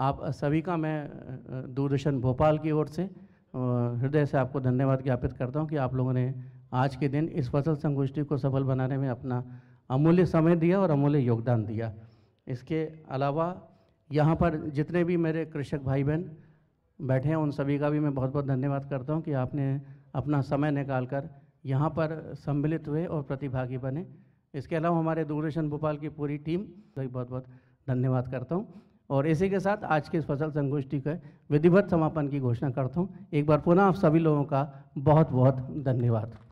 आप सभी का मैं दूरदर्शन भोपाल की ओर से हृदय से आपको धन्यवाद ज्ञापित करता हूं कि आप लोगों ने आज के दिन इस फसल संगोष्ठी को सफल बनाने में अपना अमूल्य समय दिया और अमूल्य योगदान दिया। इसके अलावा यहाँ पर जितने भी मेरे कृषक भाई बहन बैठे हैं उन सभी का भी मैं बहुत बहुत धन्यवाद करता हूँ कि आपने अपना समय निकालकर यहाँ पर सम्मिलित हुए और प्रतिभागी बने। इसके अलावा हमारे दूरदर्शन भोपाल की पूरी टीम का भी बहुत बहुत धन्यवाद करता हूँ और इसी के साथ आज के इस फसल संगोष्ठी का विधिवत समापन की घोषणा करता हूँ। एक बार पुनः आप सभी लोगों का बहुत बहुत धन्यवाद।